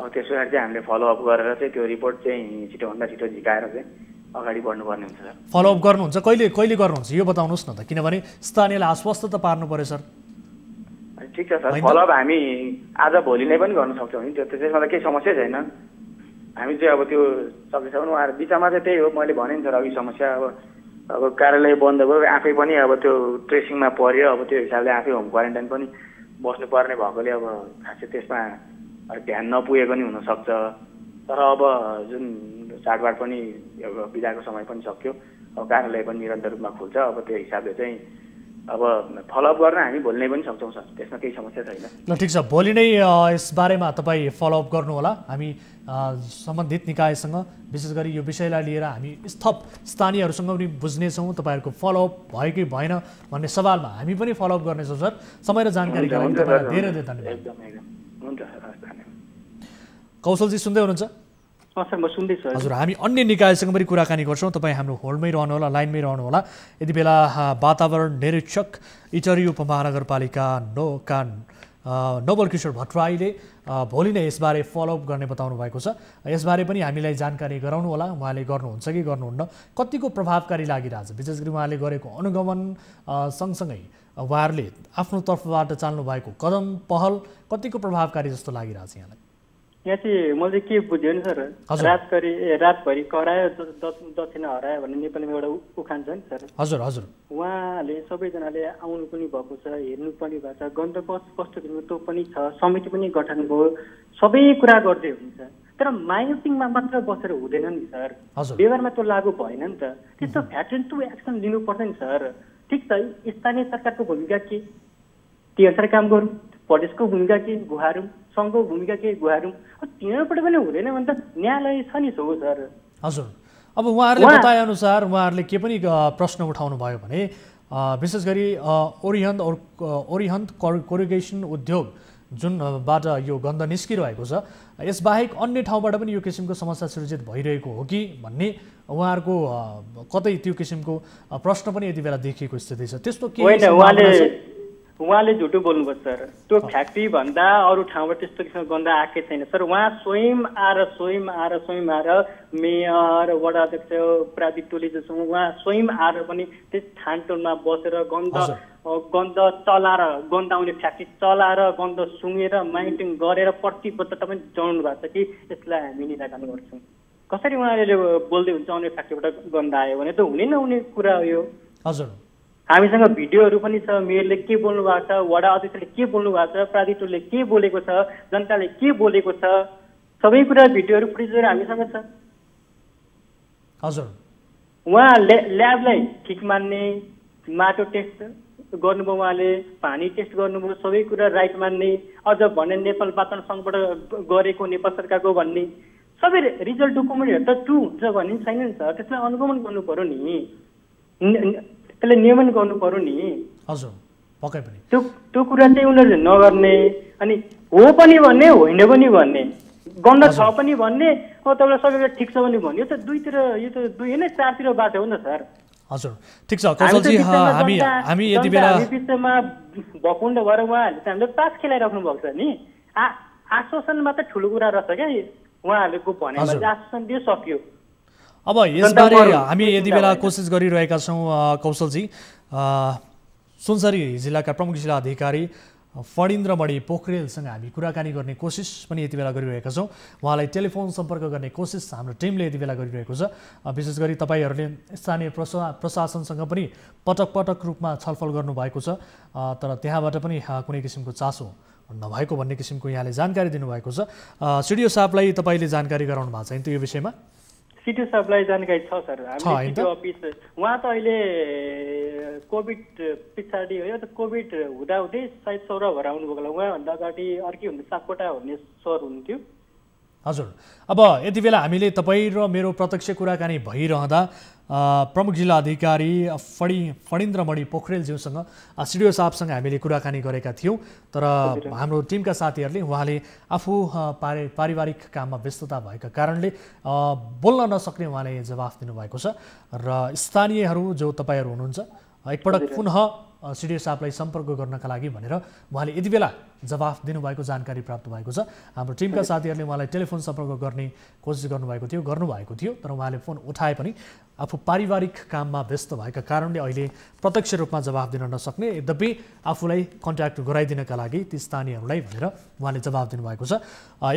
अब त्यस पछाडि चाहिँ हामीले फलोअप गरेर चाहिँ त्यो रिपोर्ट चाहिँ छिटोभन्दा छिटो झिकाएर चाहिँ अगाडि बढ्नुपर्ने हुन्छ सर। फलोअप गर्नुहुन्छ? कहिले कहिले गर्नुहुन्छ यो बताउनुहोस् न त, किनभने स्थानीयलाई आश्वस्त त पार्नु पर्यो सर। ठिक छ सर, फलोअप हामी आज भोलि नै पनि गर्न सक्छौँ नि, त्यो त्यसमा त केही समस्या छैन। हामी चाहिँ अब त्यो सकेसम्म उहाँहरू बिचमा चाहिँ त्यही हो, मैले भने नि सर अघि समस्या, अब अब कार्यालय बन्द भयो, आफै पनि अब त्यो ट्रेसिङमा पर्यो, अब त्यो हिसाबले आफै होम क्वारेन्टाइन पनि बस्नुपर्ने भएकोले अब खासै त्यसमा ध्यान नपुगेको नि हुनसक्छ। तर अब जुन चाडबाड पनि बिदाको समय पनि सक्यो, अब कार्यालय पनि निरन्तर रूपमा खुल्छ, अब त्यो हिसाबले चाहिँ अब फलोअप गर्न हामी भोलि नै पनि सक्छौँ सर, त्यसमा केही समस्या छैन। ल ठिक छ, भोलि नै यसबारेमा तपाईँ फलोअप गर्नुहोला। हामी सम्बन्धित निकायसँग विशेष गरी यो विषयलाई लिएर हामी थप स्थानीयहरूसँग पनि बुझ्नेछौँ, तपाईँहरूको फलोअप भयो कि भएन भन्ने सवालमा हामी पनि फलोअप गर्नेछौँ सर। समय र जानकारीका लागि तपाईँलाई धेरै धेरै धन्यवाद। एकदम एकदम हुन्छ सर। कौशलजी सुन्दै हुनुहुन्छ? सर म सुन्दैछु हजुर। हामी अन्य निकायसँग पनि कुराकानी गर्छौँ, तपाईँ हाम्रो होल्डमै रहनुहोला, लाइनमै रहनुहोला। यति बेला वातावरण निरीक्षक इटरी उपमहानगरपालिका नौ का नोबल किशोर भट्टराईले भोलि नै यसबारे फलोअप गर्ने बताउनु भएको छ। यसबारे पनि हामीलाई जानकारी गराउनु होला, उहाँले गर्नुहुन्छ कि गर्नुहुन्न, कतिको प्रभावकारी लागिरहेछ, विशेष गरी उहाँले गरेको अनुगमन सँगसँगै उहाँहरूले आफ्नो तर्फबाट चाल्नु भएको कदम पहल कतिको प्रभावकारी जस्तो लागिरहेछ यहाँलाई? यहाँ चाहिँ मैले के बुझ्यो नि सर, रातभरि रातभरि करायो दक्षिणा हरायो भन्ने नेपालीमा एउटा उखान छ नि सर। हजुर हजुर। उहाँले सबैजनाले आउनु पनि भएको छ, हेर्नु पनि भएको छ, गन्तव्य स्पष्ट त्यो पनि छ, समिति पनि गठन भयो, सबै कुरा गर्दै हुन्छ, तर माइनिङमा मात्र बसेर हुँदैन नि सर, व्यवहारमा त्यो लागू भएन नि त। त्यस्तो फ्याक्ट्री टु एक्सन लिनुपर्छ नि सर। ठिक छ, स्थानीय सरकारको भूमिका के? त्यो अनुसार काम गरौँ, प्रदेशको भूमिका के? गुहारौँ, सङ्घको भूमिका के? गुहारौँ। तिनीहरूबाट पनि हुँदैन भने त न्यायालय छ नि सर। हजुर। अब उहाँहरूले बताएअनुसार उहाँहरूले के पनि प्रश्न उठाउनु भयो भने विशेष गरी अरिहन्त अरिहन्त कोरिगेसन उद्योग जुनबाट यो गन्ध निस्किरहेको छ, यसबाहेक अन्य ठाउँबाट पनि यो किसिमको समस्या सृजित भइरहेको हो कि भन्ने उहाँहरूको कतै त्यो किसिमको प्रश्न पनि यति बेला देखिएको स्थिति छ। त्यस्तो के उहाँले झुटो बोल्नुभयो सर। त्यो फ्याक्ट्री भन्दा अरू ठाउँबाट त्यस्तो किसिमको गन्ध आएकै छैन सर। उहाँ स्वयं आएर स्वयं आएर स्वयं आएर मेयर वडा अध्यक्ष प्राविधिक टोली जसँग उहाँ स्वयं आएर पनि त्यस थानटोलमा बसेर गन्ध गन्ध चलाएर गन्ध आउने फ्याक्ट्री चलाएर गन्ध सुँगेर माइनिङ गरेर प्रतिबद्धता पनि जनाउनु भएको छ कि यसलाई हामी निराकरण गर्छौँ। कसरी उहाँले बोल्दै हुन्छ आउने फ्याक्ट्रीबाट गन्ध आयो भने त हुने नहुने कुरा हो यो। हजुर। हामीसँग भिडियोहरू पनि छ, मेयरले के बोल्नु भएको छ, वडा अध्यक्षले के बोल्नु भएको छ, प्राधिकरणले के बोलेको छ, जनताले के बोलेको छ, सबै कुरा भिडियोहरू फुटेजहरू हामीसँग छ। हजुर। उहाँ ल्याबलाई ठिक मान्ने, माटो टेस्ट गर्नुभयो, उहाँले पानी टेस्ट गर्नुभयो, सबै कुरा राइट मान्ने, अझ भने नेपाल वातावरण संघबाट गरेको नेपाल सरकारको भन्ने सबै रिजल्ट डकुमेन्टहरु त ट्रु हुन्छ भन्ने छैन नि सर। त्यसलाई अनुगमन गर्नु पर्यो नि, त्यसले नियमन गर्नु पर्यो नि। हजुर पक्कै पनि त्यो त्यो कुरा चाहिँ उनीहरुले नगर्ने, अनि हो पनि भन्ने होइन पनि भन्ने, गन्ध छ पनि भन्ने, अब तपाईलाई सबै कुरा ठीक छ पनि भन्ने। यो त दुईतिर, यो त दुई हैन चारतिर बात हो नि सर। हजुर ठीक छ कौशलजी, हामी हामी यति बेला विपक्षमा भकुण्ड भएर उहाँहरूले त हामीलाई तास खेलाइराख्नु भएको छ नि। आश्वासन मात्र ठुलो कुरा रहेछ क्या, उहाँहरूको भनेमा आश्वासन दियो सकियो। अब यसबारे हामी यति बेला कोसिस गरिरहेका छौँ कौशलजी। सुनसरी जिल्लाका प्रमुख जिल्ला अधिकारी फणीन्द्र मणि पोखरेलसँग हामी कुराकानी गर्ने कोसिस पनि यति बेला गरिरहेका छौँ। उहाँलाई टेलिफोन सम्पर्क गर्ने कोसिस हाम्रो टिमले यति बेला गरिरहेको छ। विशेष गरी तपाईँहरूले स्थानीय प्रशा प्रशासनसँग पनि पटक पटक रूपमा छलफल गर्नुभएको छ, तर त्यहाँबाट पनि कुनै किसिमको चासो नभएको भन्ने किसिमको यहाँले जानकारी दिनुभएको छ। सिडिओ साहबलाई तपाईँले जानकारी गराउनु भएको छैन त्यो विषयमा? सिडिओ साहबलाई जानकारी छ सर, हामीले त्यो अफिस उहाँ त अहिले कोभिड पछाडि हो, यो त कोभिड हुँदाहुँदै सायद सौर भएर आउनुभएको होला। उहाँभन्दा अगाडि अर्कै हुन्थ्यो, सापकोटा हुने सर हुनुहुन्थ्यो। हजुर अब यति बेला हामीले तपाईँ र मेरो प्रत्यक्ष कुराकानी भइरहँदा प्रमुख जिल्ला अधिकारी फणी फणीन्द्र मणि पोखरेलज्यूसँग सिडिओ साहबसँग हामीले कुराकानी गरेका थियौँ, तर हाम्रो टिमका साथीहरूले उहाँले आफू पारि पारिवारिक काममा व्यस्तता भएका कारणले बोल्न नसक्ने उहाँले जवाफ दिनुभएको छ। र स्थानीयहरू जो तपाईँहरू हुनुहुन्छ एकपटक पुनः सिडिओ साहबलाई सम्पर्क गर्नका लागि भनेर उहाँले यति बेला जवाफ दिनुभएको जानकारी प्राप्त भएको छ। हाम्रो टिमका साथीहरूले उहाँलाई टेलिफोन सम्पर्क गर्ने कोसिस गर्नुभएको थियो, गर्नुभएको थियो तर उहाँले फोन उठाए पनि आफू पारिवारिक काममा व्यस्त भएका कारणले अहिले प्रत्यक्ष रूपमा जवाफ दिन नसक्ने, यद्यपि आफूलाई कन्ट्याक्ट गराइदिनका लागि ती स्थानीयहरूलाई भनेर उहाँले जवाफ दिनुभएको छ।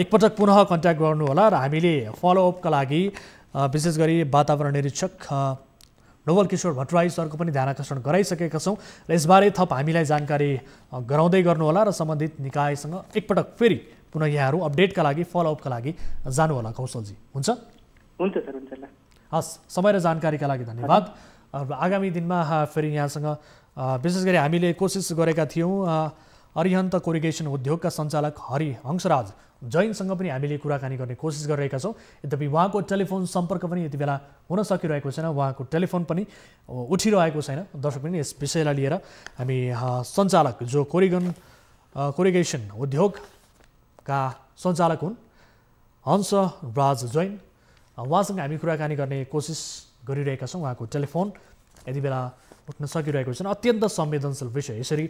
एकपटक पुनः कन्ट्याक्ट गर्नुहोला र हामीले फलोअपका लागि विशेष गरी वातावरण निरीक्षक नोवल किशोर भट्टराई सरको पनि ध्यान आकर्षण गराइसकेका छौँ र यसबारे थप हामीलाई जानकारी गराउँदै गर्नुहोला र सम्बन्धित निकायसँग एकपटक फेरि पुनः यहाँहरू अपडेटका लागि फलोअपका लागि जानुहोला कौशलजी। हुन्छ हुन्छ सर, हुन्छ ल, हस्। समय र जानकारीका लागि धन्यवाद। आगामी दिनमा फेरि यहाँसँग विशेष गरी हामीले कोसिस गरेका थियौँ अरिहन्त कोरिगेसन उद्योगका सञ्चालक हरिहंसराज जैनसँग पनि हामीले कुराकानी गर्ने कोसिस गरिरहेका छौँ, यद्यपि उहाँको टेलिफोन सम्पर्क पनि यति बेला हुन सकिरहेको छैन, उहाँको टेलिफोन पनि उठिरहेको छैन। दर्शक पनि यस विषयलाई लिएर हामी सञ्चालक जो कोरिगन कोरिगेसन उद्योगका सञ्चालक हुन् हंसराज जैन उहाँसँग हामी कुराकानी गर्ने कोसिस गरिरहेका छौँ। उहाँको टेलिफोन यति बेला उठ्न सकिरहेको छैन। अत्यन्त संवेदनशील विषय, यसरी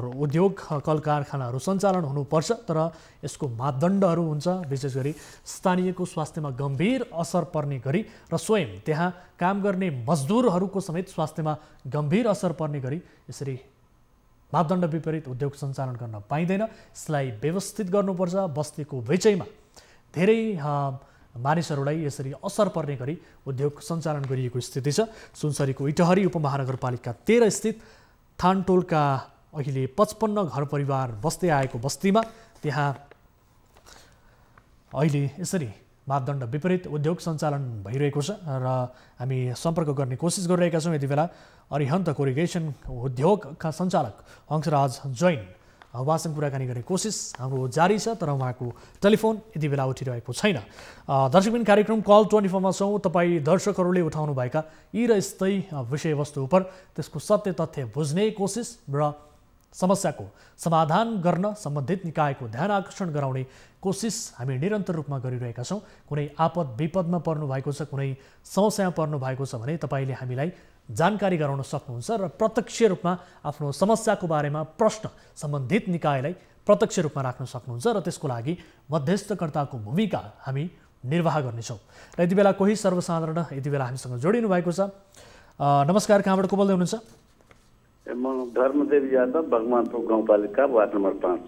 उद्योग कल कारखानाहरू सञ्चालन हुनुपर्छ तर यसको मापदण्डहरू हुन्छ, विशेष गरी स्थानीयको स्वास्थ्यमा गम्भीर असर पर्ने गरी र स्वयं त्यहाँ काम गर्ने मजदुरहरूको समेत स्वास्थ्यमा गम्भीर असर पर्ने गरी यसरी मापदण्ड विपरीत उद्योग सञ्चालन गर्न पाइँदैन। यसलाई व्यवस्थित गर्नुपर्छ। बस्तीको बिचैमा धेरै मानिसहरूलाई यसरी असर पर्ने गरी उद्योग सञ्चालन गरिएको स्थिति छ। सुनसरीको इटहरी उपमहानगरपालिका तेह्र स्थित थानटोलका अहिले पचपन्न घर परिवार बस्दै आएको बस्तीमा त्यहाँ अहिले यसरी मापदण्ड विपरीत उद्योग सञ्चालन भइरहेको छ र हामी सम्पर्क गर्ने कोसिस गरिरहेका छौँ। यति बेला अरिहन्त कोरिगेसन उद्योगका सञ्चालक हंसराज जैन उहाँसँग कुराकानी गर्ने कोसिस हाम्रो जारी छ, तर उहाँको टेलिफोन यति बेला उठिरहेको छैन। दर्शकबिन कार्यक्रम कल ट्वेन्टी फोरमा छौँ। तपाईँ दर्शकहरूले उठाउनुभएका यी र यस्तै विषयवस्तु उपर त्यसको सत्य तथ्य बुझ्ने कोसिस र समस्याको समाधान गर्न सम्बन्धित निकायको ध्यान आकर्षण गराउने कोसिस हामी निरन्तर रूपमा गरिरहेका छौँ। कुनै आपद विपदमा पर्नु भएको छ, कुनै समस्यामा पर्नु भएको छ भने तपाईँले हामीलाई जानकारी गराउन सक्नुहुन्छ र प्रत्यक्ष रूपमा आफ्नो समस्याको बारेमा प्रश्न सम्बन्धित निकायलाई प्रत्यक्ष रूपमा राख्न सक्नुहुन्छ र त्यसको लागि मध्यस्थकर्ताको भूमिका हामी निर्वाह गर्नेछौँ। र यति बेला कोही सर्वसाधारण यति बेला हामीसँग जोडिनु भएको छ। नमस्कार, कहाँबाट को बोल्दै हुनुहुन्छ? म धर्मदेव यादव, भगवानपुर गाउँपालिका वार्ड नम्बर पाँच।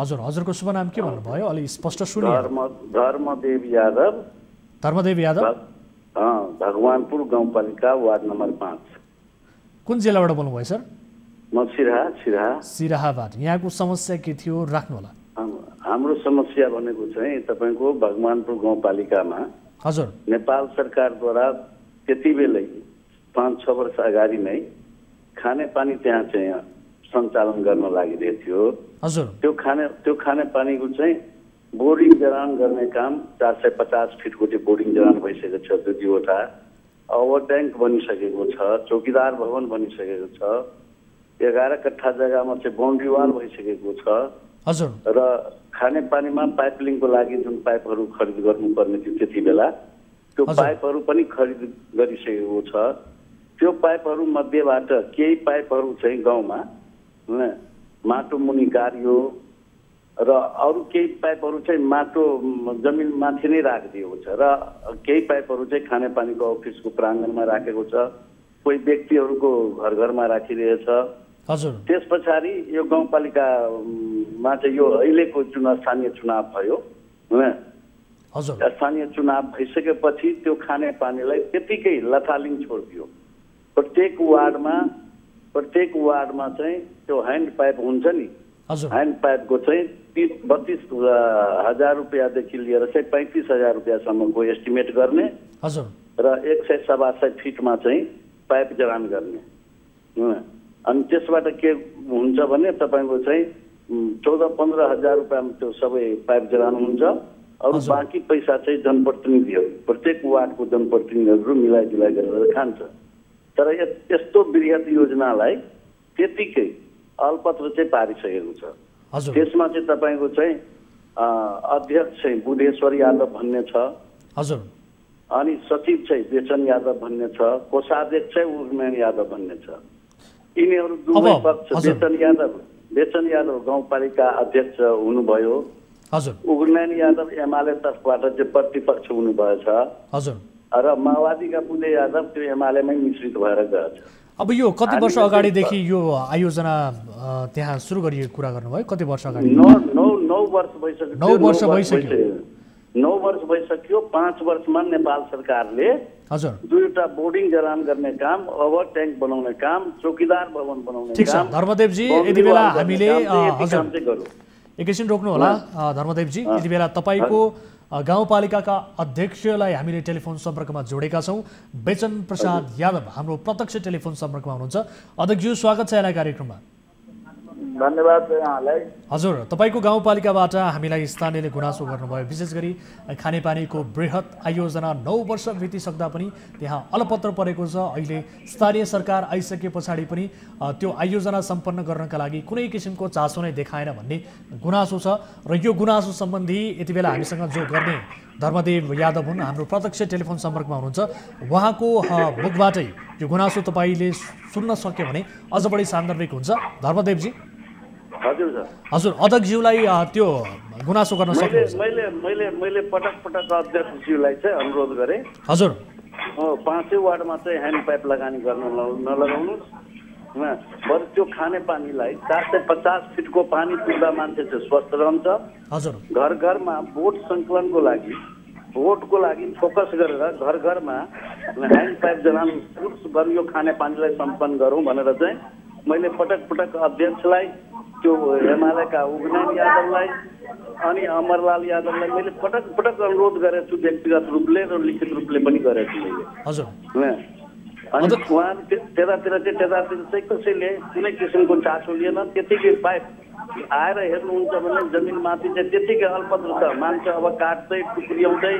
हजुर, हजुरको शुभ नाम के भन्नुभयो? अलि स्पष्ट सुने। धर्मदेव यादव। धर्मदेव यादव, भगवानपुर गाउँपालिका वार्ड नम्बर पाँच। कुन जिल्लाबाट बोल्नुभयो सर? म सिराहा। सिराहा सिराहाबाट यहाँको समस्या के थियो राख्नु होला। हाम्रो समस्या भनेको चाहिँ तपाईँको भगवानपुर गाउँपालिकामा हजुर नेपाल सरकारद्वारा त्यति बेलै पाँच छ वर्ष अगाडि नै खाने पानी त्यहाँ चाहिँ सञ्चालन गर्न लागिरहेको थियो। हजुर, त्यो खाने त्यो खाने पानीको चाहिँ बोरिङ जडान गर्ने काम चार सय पचास फिट गोटे बोरिङ जडान भइसकेको छ, दुई दुईवटा ओभर ट्याङ्क बनिसकेको छ, चौकीदार भवन बनिसकेको छ, एघार कट्ठा जग्गामा चाहिँ बाउन्ड्री वाल भइसकेको छ। हजुर, र खाने पानीमा पाइपलिङको लागि जुन पाइपहरू खरिद गर्नुपर्ने थियो त्यति बेला त्यो पाइपहरू पनि खरिद गरिसकेको छ। त्यो पाइपहरू मध्येबाट केही पाइपहरू चाहिँ गाउँमा माटो मुनि गाडियो र अरू केही पाइपहरू चाहिँ माटो जमिन माथि नै राखिदिएको छ, र केही पाइपहरू चाहिँ खानेपानीको अफिसको प्राङ्गणमा राखेको छ, कोही व्यक्तिहरूको घर घरमा राखिरहेछ। हजुर, त्यस पछाडि यो गाउँपालिकामा चाहिँ यो अहिलेको चुनाव स्थानीय चुनाव भयो। हजुर, स्थानीय चुनाव भइसकेपछि त्यो खानेपानीलाई त्यतिकै लथालिङ छोडिदियो। प्रत्येक वार्डमा प्रत्येक वार्डमा चाहिँ त्यो ह्यान्ड पाइप हुन्छ नि, ह्यान्ड पाइपको चाहिँ तिस बत्तिस हजार रुपियाँदेखि लिएर चाहिँ पैँतिस हजार रुपियाँसम्मको एस्टिमेट गर्ने र एक सय सवा सय फिटमा चाहिँ पाइप जडान गर्ने। अनि त्यसबाट के हुन्छ भने तपाईँको चाहिँ चौध पन्ध्र हजार रुपियाँमा त्यो सबै पाइप जडान हुन्छ, अरू बाँकी पैसा चाहिँ जनप्रतिनिधिहरू प्रत्येक वार्डको जनप्रतिनिधिहरू मिलाइजुलाई गरेर खान्छ। तर यस्तो वृहत योजनालाई त्यतिकै अल्पत्र चाहिँ पारिसकेको छ। त्यसमा चाहिँ तपाईँको चाहिँ अध्यक्ष चाहिँ बुधेश्वर यादव भन्ने छ, अनि सचिव चाहिँ बेचन यादव भन्ने छ, कोषाध्यक्ष चाहिँ उर्मेन यादव भन्ने छ। यिनीहरू दुवै पक्ष बेचन यादव बेचन यादव गाउँपालिका अध्यक्ष हुनुभयो, उर्मेन यादव एमाले तर्फबाट चाहिँ प्रतिपक्ष हुनुभएछ, र माओवादीका बुले यादव त्यो एमालेमै मिश्रित भएर गएछ। अब यो कति वर्ष अगाडिदेखि यो आयोजना त्यहाँ सुरु गरिएको कुरा गर्नुभयो? कति वर्ष अगाडि? नौ नौ वर्ष भइसक्यो। नौ वर्ष भइसक्यो नौ वर्ष भइसक्यो पाँच वर्षमा नेपाल सरकारले हजुर दुईवटा बोर्डिङ जडान गर्ने काम, ओभर ट्याङ्क बनाउने काम, चौकीदार भवन बनाउने काम। ठिक छ धर्मदेवजी, यति बेला हामीले एकैछिन रोक्नु होला। धर्मदेवजी, यति बेला तपाईँको गाउँपालिकाका अध्यक्षलाई हामीले टेलिफोन सम्पर्कमा जोडेका छौँ। बेचन प्रसाद यादव हाम्रो प्रत्यक्ष टेलिफोन सम्पर्कमा हुनुहुन्छ। अध्यक्षज्यू, स्वागत छ यहाँलाई कार्यक्रममा। धन्यवाद यहाँलाई। हजुर, तपाईँको गाउँपालिकाबाट हामीलाई स्थानीयले गुनासो गर्नुभयो, विशेष गरी खानेपानीको बृहत आयोजना नौ वर्ष बितिसक्दा पनि त्यहाँ अलपत्र परेको छ। अहिले स्थानीय सरकार आइसके पछाडि पनि त्यो आयोजना सम्पन्न गर्नका लागि कुनै किसिमको चासो नै देखाएन भन्ने गुनासो छ। र यो गुनासो सम्बन्धी यति बेला हामीसँग जो गर्ने धर्मदेव यादव हुन्, हाम्रो प्रत्यक्ष टेलिफोन सम्पर्कमा हुनुहुन्छ। उहाँको मुखबाटै यो गुनासो तपाईँले सुन्न सक्यो भने अझ बढी सान्दर्भिक हुन्छ। धर्मदेवजी। हजुर सर। हजुर, अध्यक्षज्यूलाई त्यो गुनासो गर्न सक्नुहुन्छ? मैले मैले मैले पटक पटक अध्यक्षज्यूलाई चाहिँ अनुरोध गरेँ। हजुर, पाँचै वार्डमा चाहिँ ह्यान्ड पाइप लगानी गर्न नलगाउनुहोस्, बरु त्यो खाने पानीलाई चार सय पचास फिटको पानी पुग्दा मान्छे चाहिँ स्वस्थ रहन्छ। हजुर, घर घरमा भोट सङ्कलनको लागि भोटको लागि फोकस गरेर घर घरमा ह्यान्ड पाइप जडान बरु यो खाने पानीलाई सम्पन्न गरौँ भनेर चाहिँ मैले पटक पटक अध्यक्षलाई, त्यो एमालेका उगनान यादवलाई अनि अमरलाल यादवलाई मैले पटक पटक अनुरोध गरेको छु, व्यक्तिगत रूपले र लिखित रूपले पनि गरेको छु मैले। हजुर, अनि उहाँ त्यतातिर चाहिँ त्यतातिर चाहिँ कसैले कुनै किसिमको चासो लिएन। त्यतिकै पाइप आएर हेर्नुहुन्छ भने जमिन माथि चाहिँ त्यतिकै अल्पत्र छ, मान्छे अब काट्दै टुक्रियाउँदै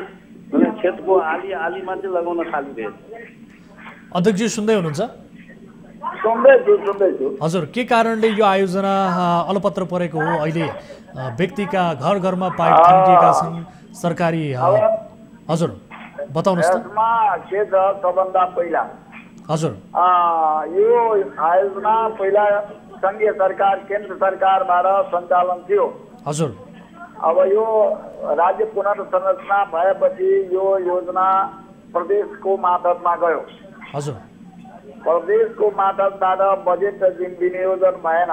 खेतको आली आलीमा चाहिँ लगाउन थालिरहेछ। अध्यक्षज्यू सुन्दै हुनुहुन्छ? हजुर, के कारणले यो आयोजना अलपत्र परेको हो? अहिले व्यक्तिका घर घरमा पाइप खन्किएका छन् सरकारी। हजुर, बताउनुहोस् त। सबभन्दा पहिला हजुर यो आयोजना पहिला सङ्घीय सरकार केन्द्र सरकारबाट सञ्चालन थियो। हजुर, अब यो राज्य पुनर्संरचना भएपछि यो योजना प्रदेशको मार्फतमा गयो। हजुर, प्रदेशको मार्फतबाट बजेट जुन विनियोजन भएन,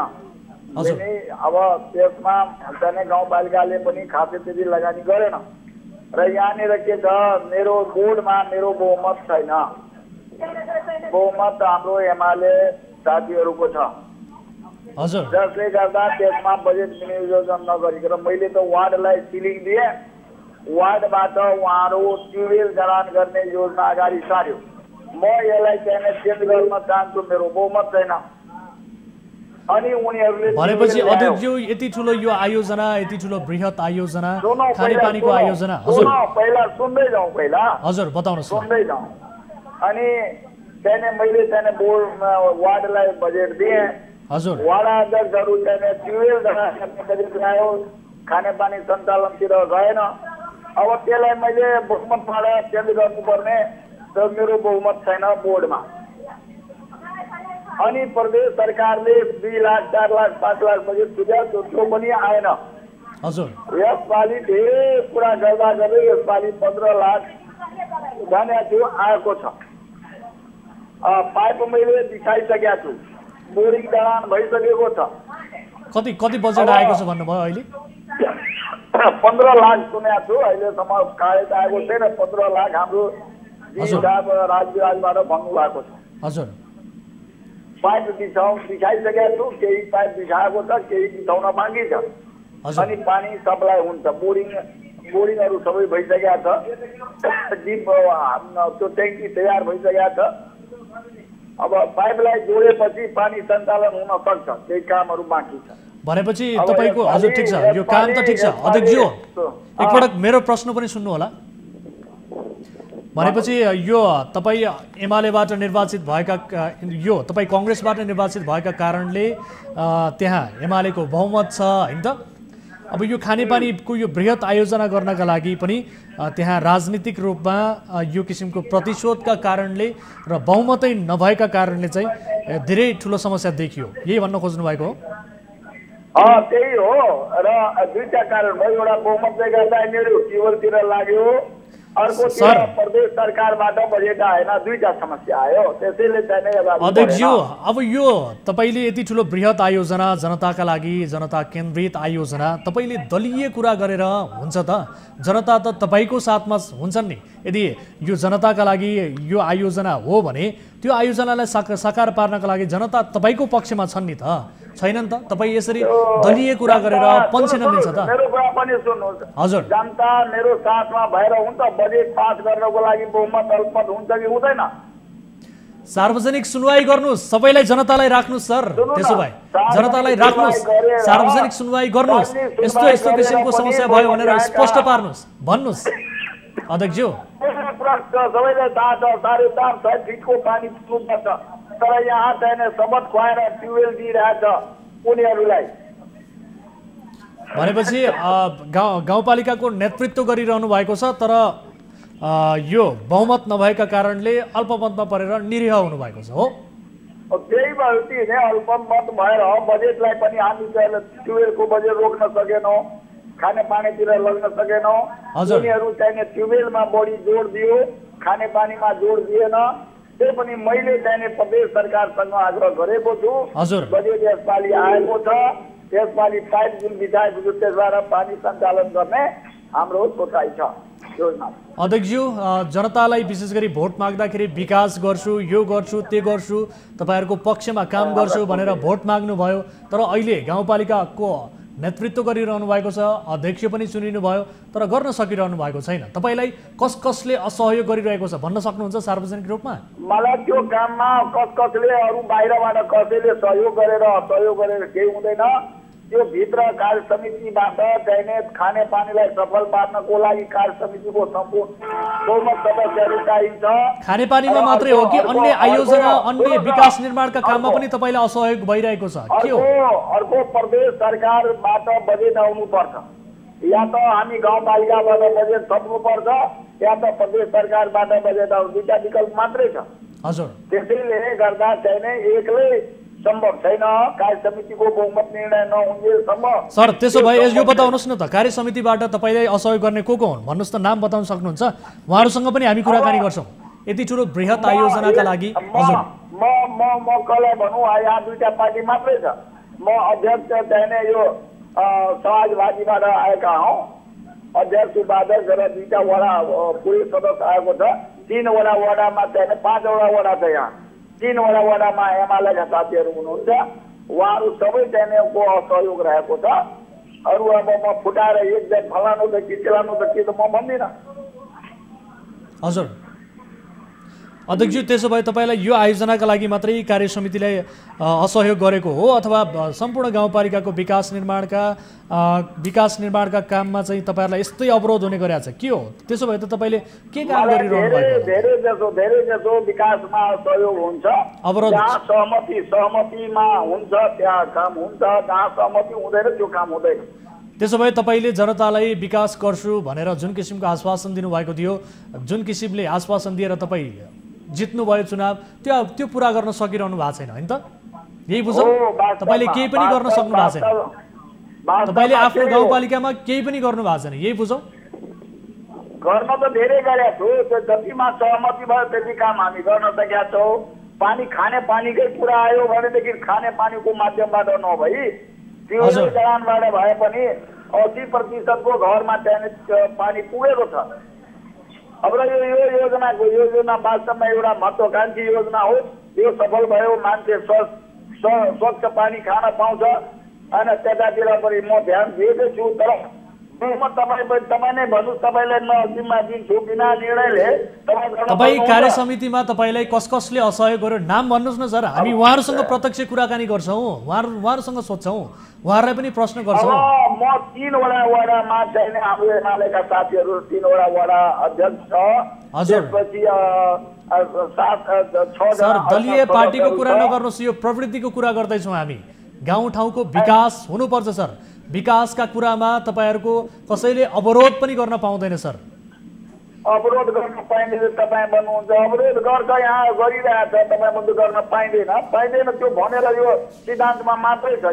अब त्यसमा जाने गाउँपालिकाले पनि खासै त्यति लगानी गरेन। र यहाँनिर के छ, मेरो बोर्डमा मेरो बहुमत छैन, बहुमत हाम्रो एमाले साथीहरूको छ, जसले गर्दा त्यसमा बजेट विनियोजन नगरिकन मैले त वार्डलाई सिलिङ दिएँ, वार्डबाट उहाँहरू ट्युबवेल जडान गर्ने योजना अगाडि सार्यो। म यसलाई चाहिँ चेन्ज गर्न चाहन्छु, मेरो बहुमत छैन। अनि उनीहरुले भनेपछि अध्यक्षज्यू यति ठुलो यो आयोजना, यति ठुलो बृहत आयोजना, खानेपानीको आयोजना, हजुर पहिला सुन्दै जाऊ, पहिला हजुर बताउनुस्, सुन्दै जाऊ। अनि चाहिँ मैले चाहिँ बोर्ड वार्डलाई बजेट दिए, हजुर वाडा अध्यक्षहरु चाहिँ ट्युवेल जहाँ बजेट ल्यायो, खानेपानी सञ्चालनतिर गएन। अब त्यसलाई मैले बहुमतबाट चेन्ज गर्नुपर्ने, तर मेरो बहुमत छैन बोर्डमा। अनि प्रदेश सरकारले दुई लाख चार लाख पांच लाख बजेट दिया, तो त्यो पनि आएन। यसपालि धेरै कुरा गर्दा गर्दै यसपालि पंद्रह लाख जाने त्यो आएको छ। पाइप मैले बिछाइसकेको छु, बोरिङ जडान भइसकेको छ। कति कति बजेट आएको छ भन्नुभयो? अहिले पंद्रह लाख सुनेको छु, अहिलेसम्म कागज आएको छैन। पंद्रह लाख हाम्रो राज्यबाट भन्नुभएको छ। हजुर पाइप बिछाउ बिछाइसकेको छु, केही पाइप बिछाएको छ, केही बिछाउन बाँकी छ। अनि पानी सप्लाई हुन्छ, बोरिङ बोरिङहरू सबै भइसकेको छ, डिप त्यो ट्याङ्की तयार भइसकेको छ। अब पाइपलाई जोडेपछि पानी सञ्चालन हुन सक्छ, केही कामहरू बाँकी छ। भनेपछि तपाईको हजुर ठीक छ, यो काम त ठीक छ अध्यक्षज्यू, एकपटक मेरो प्रश्न पनि सुन्नु होला। भनेपछि यो तपाई एमालेबाट निर्वाचित भएका, यो तपाई कांग्रेसबाट निर्वाचित भएका कारणले त्यहाँ एमालेको बहुमत छ हैन त? अब यो खानेपानीको यो बृहत आयोजना गर्नका लागि पनि त्यहाँ राजनीतिक रूपमा यो किसिमको प्रतिशोधका कारणले र बहुमतै नभएका कारणले चाहिँ धेरै ठुलो समस्या देखियो, यही भन्न खोज्नु भएको हो? अ त्यही हो, र दुईटा कारण भयो। एउटा बहुमतले गर्दा मेरो टिवलतिर लाग्यो, अर्कोतिर प्रदेश सरकारबाट बजेट आएन, दुईटा समस्या आयो। त्यसैले चाहिँ अध्यक्षज्यू अब यो तपाईले यति ठुलो बृहत आयोजना, जनताका लागि जनता केन्द्रित आयोजना, तपाईले दलीय कुरा गरेर हुन्छ त? जनता त तपाईको साथमा हुन्छन् नि। यदि यो जनताका लागि यो आयोजना हो भने त्यो आयोजनालाई साकार पार्नका लागि जनता तपाईको पक्षमा छन् नि त, छैनन् त? तपाई यसरी दलीय कुरा गरेर पन्छिन मिल्छ त? मेरो कुरा पनि सुन्नुस् हजुर, जनता मेरो साथमा भएर हुन्छ। बजेट पास गर्नको लागि बहुमत अल्पमत हुन्छ कि हुँदैन? सार्वजनिक सुनवाई गर्नुस्, सबैलाई जनतालाई राख्नुस् सर। त्यसो भए जनतालाई राख्नुस्, सार्वजनिक सुनवाई गर्नुस्, यस्तो यस्तो किसिमको समस्या भयो भनेर स्पष्ट पार्नुस्, भन्नुस्। अध्यक्षज्यू सबैलाई थाहा छ, साढे चार सय फिटको पानी पुग्नुपर्छ, तर यहाँ चाहिँ सबत खुवाएर ट्युबवेल दिइरहेछ उनीहरूलाई। भनेपछि गाउँ गाउँपालिकाको नेतृत्व गरिरहनु भएको छ, तर आ, यो बहुमत नभएका कारणले अल्पमतमा परेर निरीह हुनु भएको छ हो? त्यही भएर तिनी अल्पमत भएर बजेटलाई पनि हामी चाहिँ ट्युबवेलको बजेट रोक्न सकेनौँ, खानेपानीतिर लग्न सकेनौँ। उनीहरू चाहिँ ट्युबवेलमा बढी जोड दियो, खानेपानीमा जोड दिएन। त्यो पनि मैले चाहिँ प्रदेश सरकारसँग आग्रह गरेको छु। बजेट यसपालि आएको छ, यसपालि पाइप जुन बिछाएको छ त्यसबाट पानी सञ्चालन गर्ने हाम्रो सोचाइ छ। अध्यक्षज्यू जनतालाई विशेष गरी भोट माग्दाखेरि विकास गर्छु, यो गर्छु, त्यो गर्छु, तपाईहरुको पक्षमा काम गर्छु भनेर भोट माग्नु भयो, तर अहिले गाउँपालिकाको नेतृत्व गरिरहनु भएको छ, अध्यक्ष पनि चुनिनु भयो, तर गर्न सकिरहनु भएको छैन। तपाईलाई कस कसले असहयोग गरिरहेको छ भन्न सक्नुहुन्छ सार्वजनिक रूपमा? मलाई त्यो काममा कस कसले अरु बाहिरबाट कसैले सहयोग गरेर सहयोग गरेर केही हुँदैन। त्यो भित्र कार्य समितिबाट चाहिने खानेपानीलाई सफल पार्नको लागि कार्य समितिको सम्पूर्ण बहुमत सदस्यहरू चाहिन्छ। खानेपानीमा मात्रै हो कि अन्य आयोजना, अन्य विकास निर्माणका काममा पनि तपाईलाई असहयोग भइरहेको छ के हो? अर्को प्रदेश सरकारबाट बजेट आउनुपर्छ, या त हामी गाउँपालिकाबाट बजेट थप्नुपर्छ, या त प्रदेश सरकारबाट बजेट आउँछ, दुईटा विकल्प मात्रै छ हजुर। त्यसैले गर्दा चाहिने एक्लै सम्भव छैन, कार्य समितिको बहुमत निर्णय नहुँजेसम्म। सर त्यसो भए यो बताउनुस् न त, कार्य समितिबाट तपाईले असहयोग गर्ने को को हुन् भन्नुस् त, नाम बताउन सक्नुहुन्छ? उहाँहरुसँग पनि हामी कुराकानी गर्छौं। यति ठुलो बृहत आयोजनाका लागि हजुर म म म कसलाई भनौं? यहाँ दुईटा पार्टी मात्रै छ। म अध्यक्ष चाहिँ यो समाजवादीबाट आएका हौं, अध्यक्ष उपाध्यक्ष र दुईटा वडा पुरै सदस्य आएको छ। तीनवटा वडामा चाहिँ पाँचवटा वडा छ, यहाँ तीनवटा वडामा एमालेका साथीहरू हुनुहुन्छ, उहाँहरू सबै चाहिनेको असहयोग रहेको छ। अरू अब म फुटाएर एकजना फलानु त कि चिलानु त के त म भन्दिनँ हजुर। अध्यक्षज्यू त्यसो भए तपाईलाई यो आयोजनाका लागि मात्रै कार्य समितिले असहयोग गरेको हो अथवा सम्पूर्ण गाउँपालिकाको विकास निर्माणका विकास निर्माणका काममा चाहिँ तपाईहरुलाई यस्तै अवरोध हुने गरेछ के हो? त्यसो भए त तपाईले के काम गरिरहनु भएको? धेरै जसो धेरै जसो विकासमा सहयोग हुन्छ, अवरोध जहाँ सहमति सहमतिमा हुन्छ त्यहाँ काम हुन्छ, जहाँ सहमति हुँदैन त्यो काम हुँदैन। त्यसो भए तपाईले जनतालाई विकास गर्छु भनेर जुन किसिमको आश्वासन दिनुभएको थियो, जुन किसिमले आश्वासन दिएर तपाई जित्नुभयो चुनाव, त्यो त्यो पूरा गर्न सकिरहनु भएको छैन, हैन त? यही बुझौ, तपाईले केही पनि गर्न सक्नु भएको छैन, तपाईले आफ्नो गाउँपालिकामा केही पनि गर्नु भएको छैन, यही बुझौ। गर्न त धेरै गरे छु, त्यो जतिमा सहमति भयो त्यति काम हामी गर्न सकेका छौँ। पानी खाने पानीकै कुरा आयो भनेदेखि खाने पानीको माध्यमबाट नभई त्यो जडानबाट भए पनि अस्सी प्रतिशत को घरमा चाहिँ पानी पुगेको छ। अब यो यो योजना योजना वास्तवमा एउटा महत्वाकांक्षी योजना हो, यो सफल भयो, मान्छे स्वच्छ पानी खान पाउँछ, होइन? त्यतातिर पनि म ध्यान दिएको छु। तर म तपाईँ तपाईँ नै भन्नुहोस्, तपाईँलाई म जिम्मा दिन्छु बिना निर्णयले। तपाईँ कार्य समितिमा तपाईँलाई कस कसले असहयोग गर्यो नाम भन्नुहोस् न सर, हामी उहाँहरूसँग प्रत्यक्ष कुराकानी गर्छौँ, उहाँहरू उहाँहरूसँग सोध्छौँ, उहाँहरूलाई पनि प्रश्न गर्छौँ। म तीनवटा वडामा चाहिँ आफू एमालेका साथीहरू तीनवटा वडा अध्यक्ष छ, त्यसपछि सात छ जना। सर दलीय पार्टीको कुरा नगर्नुहोस्, यो प्रवृत्तिको कुरा गर्दैछौँ हामी। गाउँठाउँको विकास हुनुपर्छ सर, विकासका कुरामा तपाईहरुको कसैले अवरोध पनि गर्न पाउँदैन सर। अवरोध गर्न पाइँदैन, तपाईँ भन्नुहुन्छ अवरोध गर्छ, यहाँ गरिरहेछ, तपाईँ भन्नु गर्न पाइँदैन पाइँदैन त्यो भनेर यो सिद्धान्तमा मात्रै छ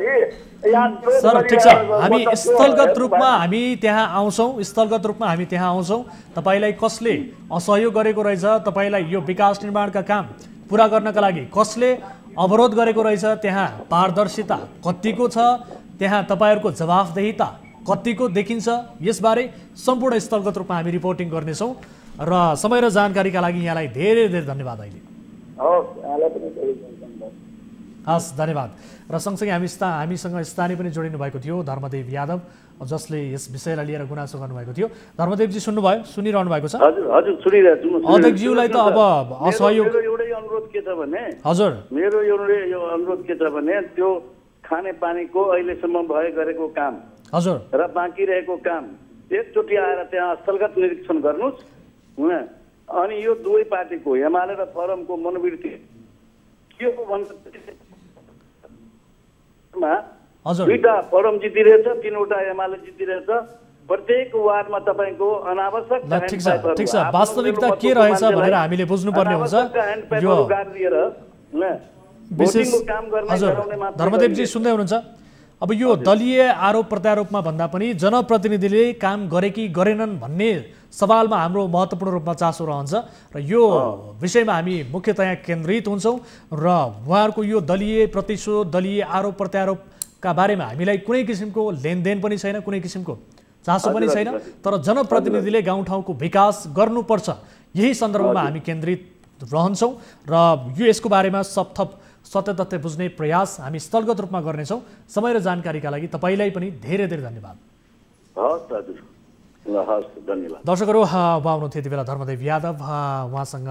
कि यहाँ सर। ठीक छ, हामी स्थलगत रूपमा हामी त्यहाँ आउँछौँ, स्थलगत रूपमा हामी त्यहाँ आउँछौँ। तपाईलाई कसले असहयोग गरेको रहेछ, तपाईलाई यो विकास निर्माणका काम पूरा गर्नका लागि कसले अवरोध गरेको रहेछ, त्यहाँ पारदर्शिता कतिको छ, त्यहाँ तपाईहरुको जवाफदेहिता कतिको देखिन्छ, यसबारे सम्पूर्ण स्थलगत रूपमा हामी रिपोर्टिङ गर्नेछौँ। र समय र जानकारीका लागि यहाँलाई धेरै धेरै धन्यवाद। अहिले हस्, धन्यवाद। र सँगसँगै हामी स्था हामीसँग स्थानीय पनि जोडिनु भएको थियो धर्मदेव यादव, जसले यस विषयलाई लिएर गुनासो गर्नुभएको थियो। धर्मदेवजी सुन्नुभयो, सुनिरहनु भएको छ? हजुर हजुर सुनिरहेछु म। अध्यक्षज्यूलाई त अब असहयोग एउटै अनुरोध के छ भने, हजुर मेरो एउटै यो अनुरोध के छ भने, त्यो खाने पानीको अहिलेसम्म भए गरेको काम हजुर र बाँकी रहेको काम एकचोटि आएर त्यहाँ स्थलगत निरीक्षण गर्नुहोस् हुन। अनि यो दुवै पार्टीको एमाले र फोरमको मनोवृत्ति के हो भन्छ हजुर। दुईटा फोरम जितिरहेछ, तीनवटा एमाले जितिरहेछ, प्रत्येक वार्डमा तपाईँको अनावश्यक ह्यान्डपाइपहरू। ठीक छ, वास्तविकता के रहेछ भनेर हामीले बुझ्नुपर्ने हुन्छ। यो विशेष हजुर धर्मदेवजी सुन्दै हुनुहुन्छ। अब यो दलीय आरोप प्रत्यारोपमा भन्दा पनि जनप्रतिनिधिले काम गरे कि गरेनन् भन्ने सवालमा हाम्रो महत्त्वपूर्ण रूपमा चासो रहन्छ र यो विषयमा हामी मुख्यतया केन्द्रित हुन्छौँ। र उहाँहरूको यो दलीय प्रतिशोध, दलीय आरोप प्रत्यारोपका बारेमा हामीलाई कुनै किसिमको लेनदेन पनि छैन, कुनै किसिमको चासो पनि छैन। तर जनप्रतिनिधिले गाउँठाउँको विकास गर्नुपर्छ, यही सन्दर्भमा हामी केन्द्रित रहन्छौँ र यो यसको बारेमा सबथप सत्य तथ्य बुझ्ने प्रयास हामी स्थलगत रूपमा गर्नेछौँ। समय र जानकारीका लागि तपाईँलाई पनि धेरै धेरै धन्यवाद। हस् हजुर, हस् धन्यवाद। दर्शकहरू, उहाँ आउनुहुन्थ्यो त्यति बेला धर्मदेव यादव। उहाँसँग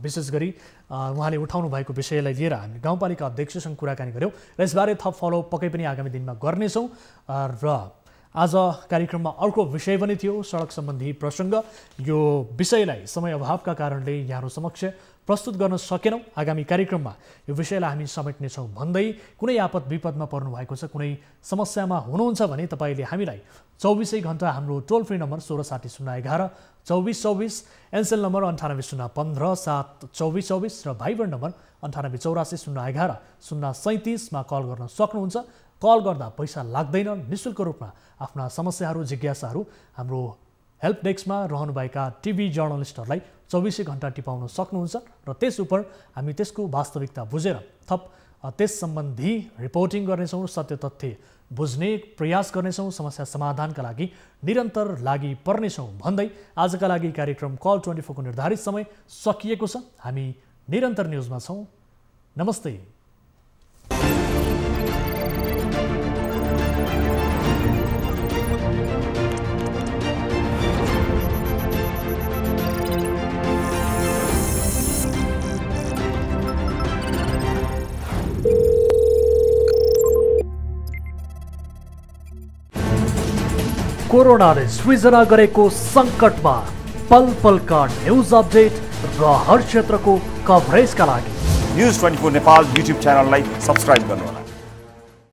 विशेष गरी उहाँले उठाउनु भएको विषयलाई लिएर हामी गाउँपालिका अध्यक्षसँग कुराकानी गऱ्यौँ र यसबारे थप फलो पक्कै पनि आगामी दिनमा गर्नेछौँ। र आज कार्यक्रममा अर्को विषय पनि थियो, सडक सम्बन्धी प्रसङ्ग। यो विषयलाई समय अभावका कारणले यहाँहरू समक्ष प्रस्तुत गर्न सकेनौँ। आगामी कार्यक्रममा यो विषयलाई हामी समेट्नेछौँ भन्दै, कुनै आपद विपदमा पर्नु भएको छ, कुनै समस्यामा हुनुहुन्छ भने तपाईँले हामीलाई चौबिसै घन्टा हाम्रो टोल फ्री नम्बर सोह्र साठी शून्य एघार, चौबिस चौबिस, एनसेल नम्बर अन्ठानब्बे शून्य पन्ध्र सात चौबिस चौबिस, र भाइबर नम्बर अन्ठानब्बे चौरासी शून्य एघार शून्य सैँतिसमा कल गर्न सक्नुहुन्छ। कल गर्दा पैसा लाग्दैन, निःशुल्क रूपमा आफ्ना समस्याहरू, जिज्ञासाहरू हाम्रो हेल्प डेस्कमा रहनुभएका टिभी जर्नलिस्टहरूलाई चौबिसै घन्टा टिपाउन सक्नुहुन्छ र त्यस उपर हामी त्यसको वास्तविकता बुझेर थप त्यस सम्बन्धी रिपोर्टिङ गर्नेछौँ, सत्य तथ्य बुझ्ने प्रयास गर्नेछौँ, समस्या समाधानका लागि निरन्तर लागि पर्नेछौँ भन्दै आजका लागि कार्यक्रम कल ट्वेन्टी फोर को निर्धारित समय सकिएको छ। हामी निरन्तर न्युजमा छौँ। नमस्ते। कोरोनाले सृजना गरेको संकटमा पल पल का न्यूज अपडेट र हर क्षेत्रको कभरेजका लागि news twenty four Nepal YouTube च्यानललाई सब्स्क्राइब गर्नुहोला।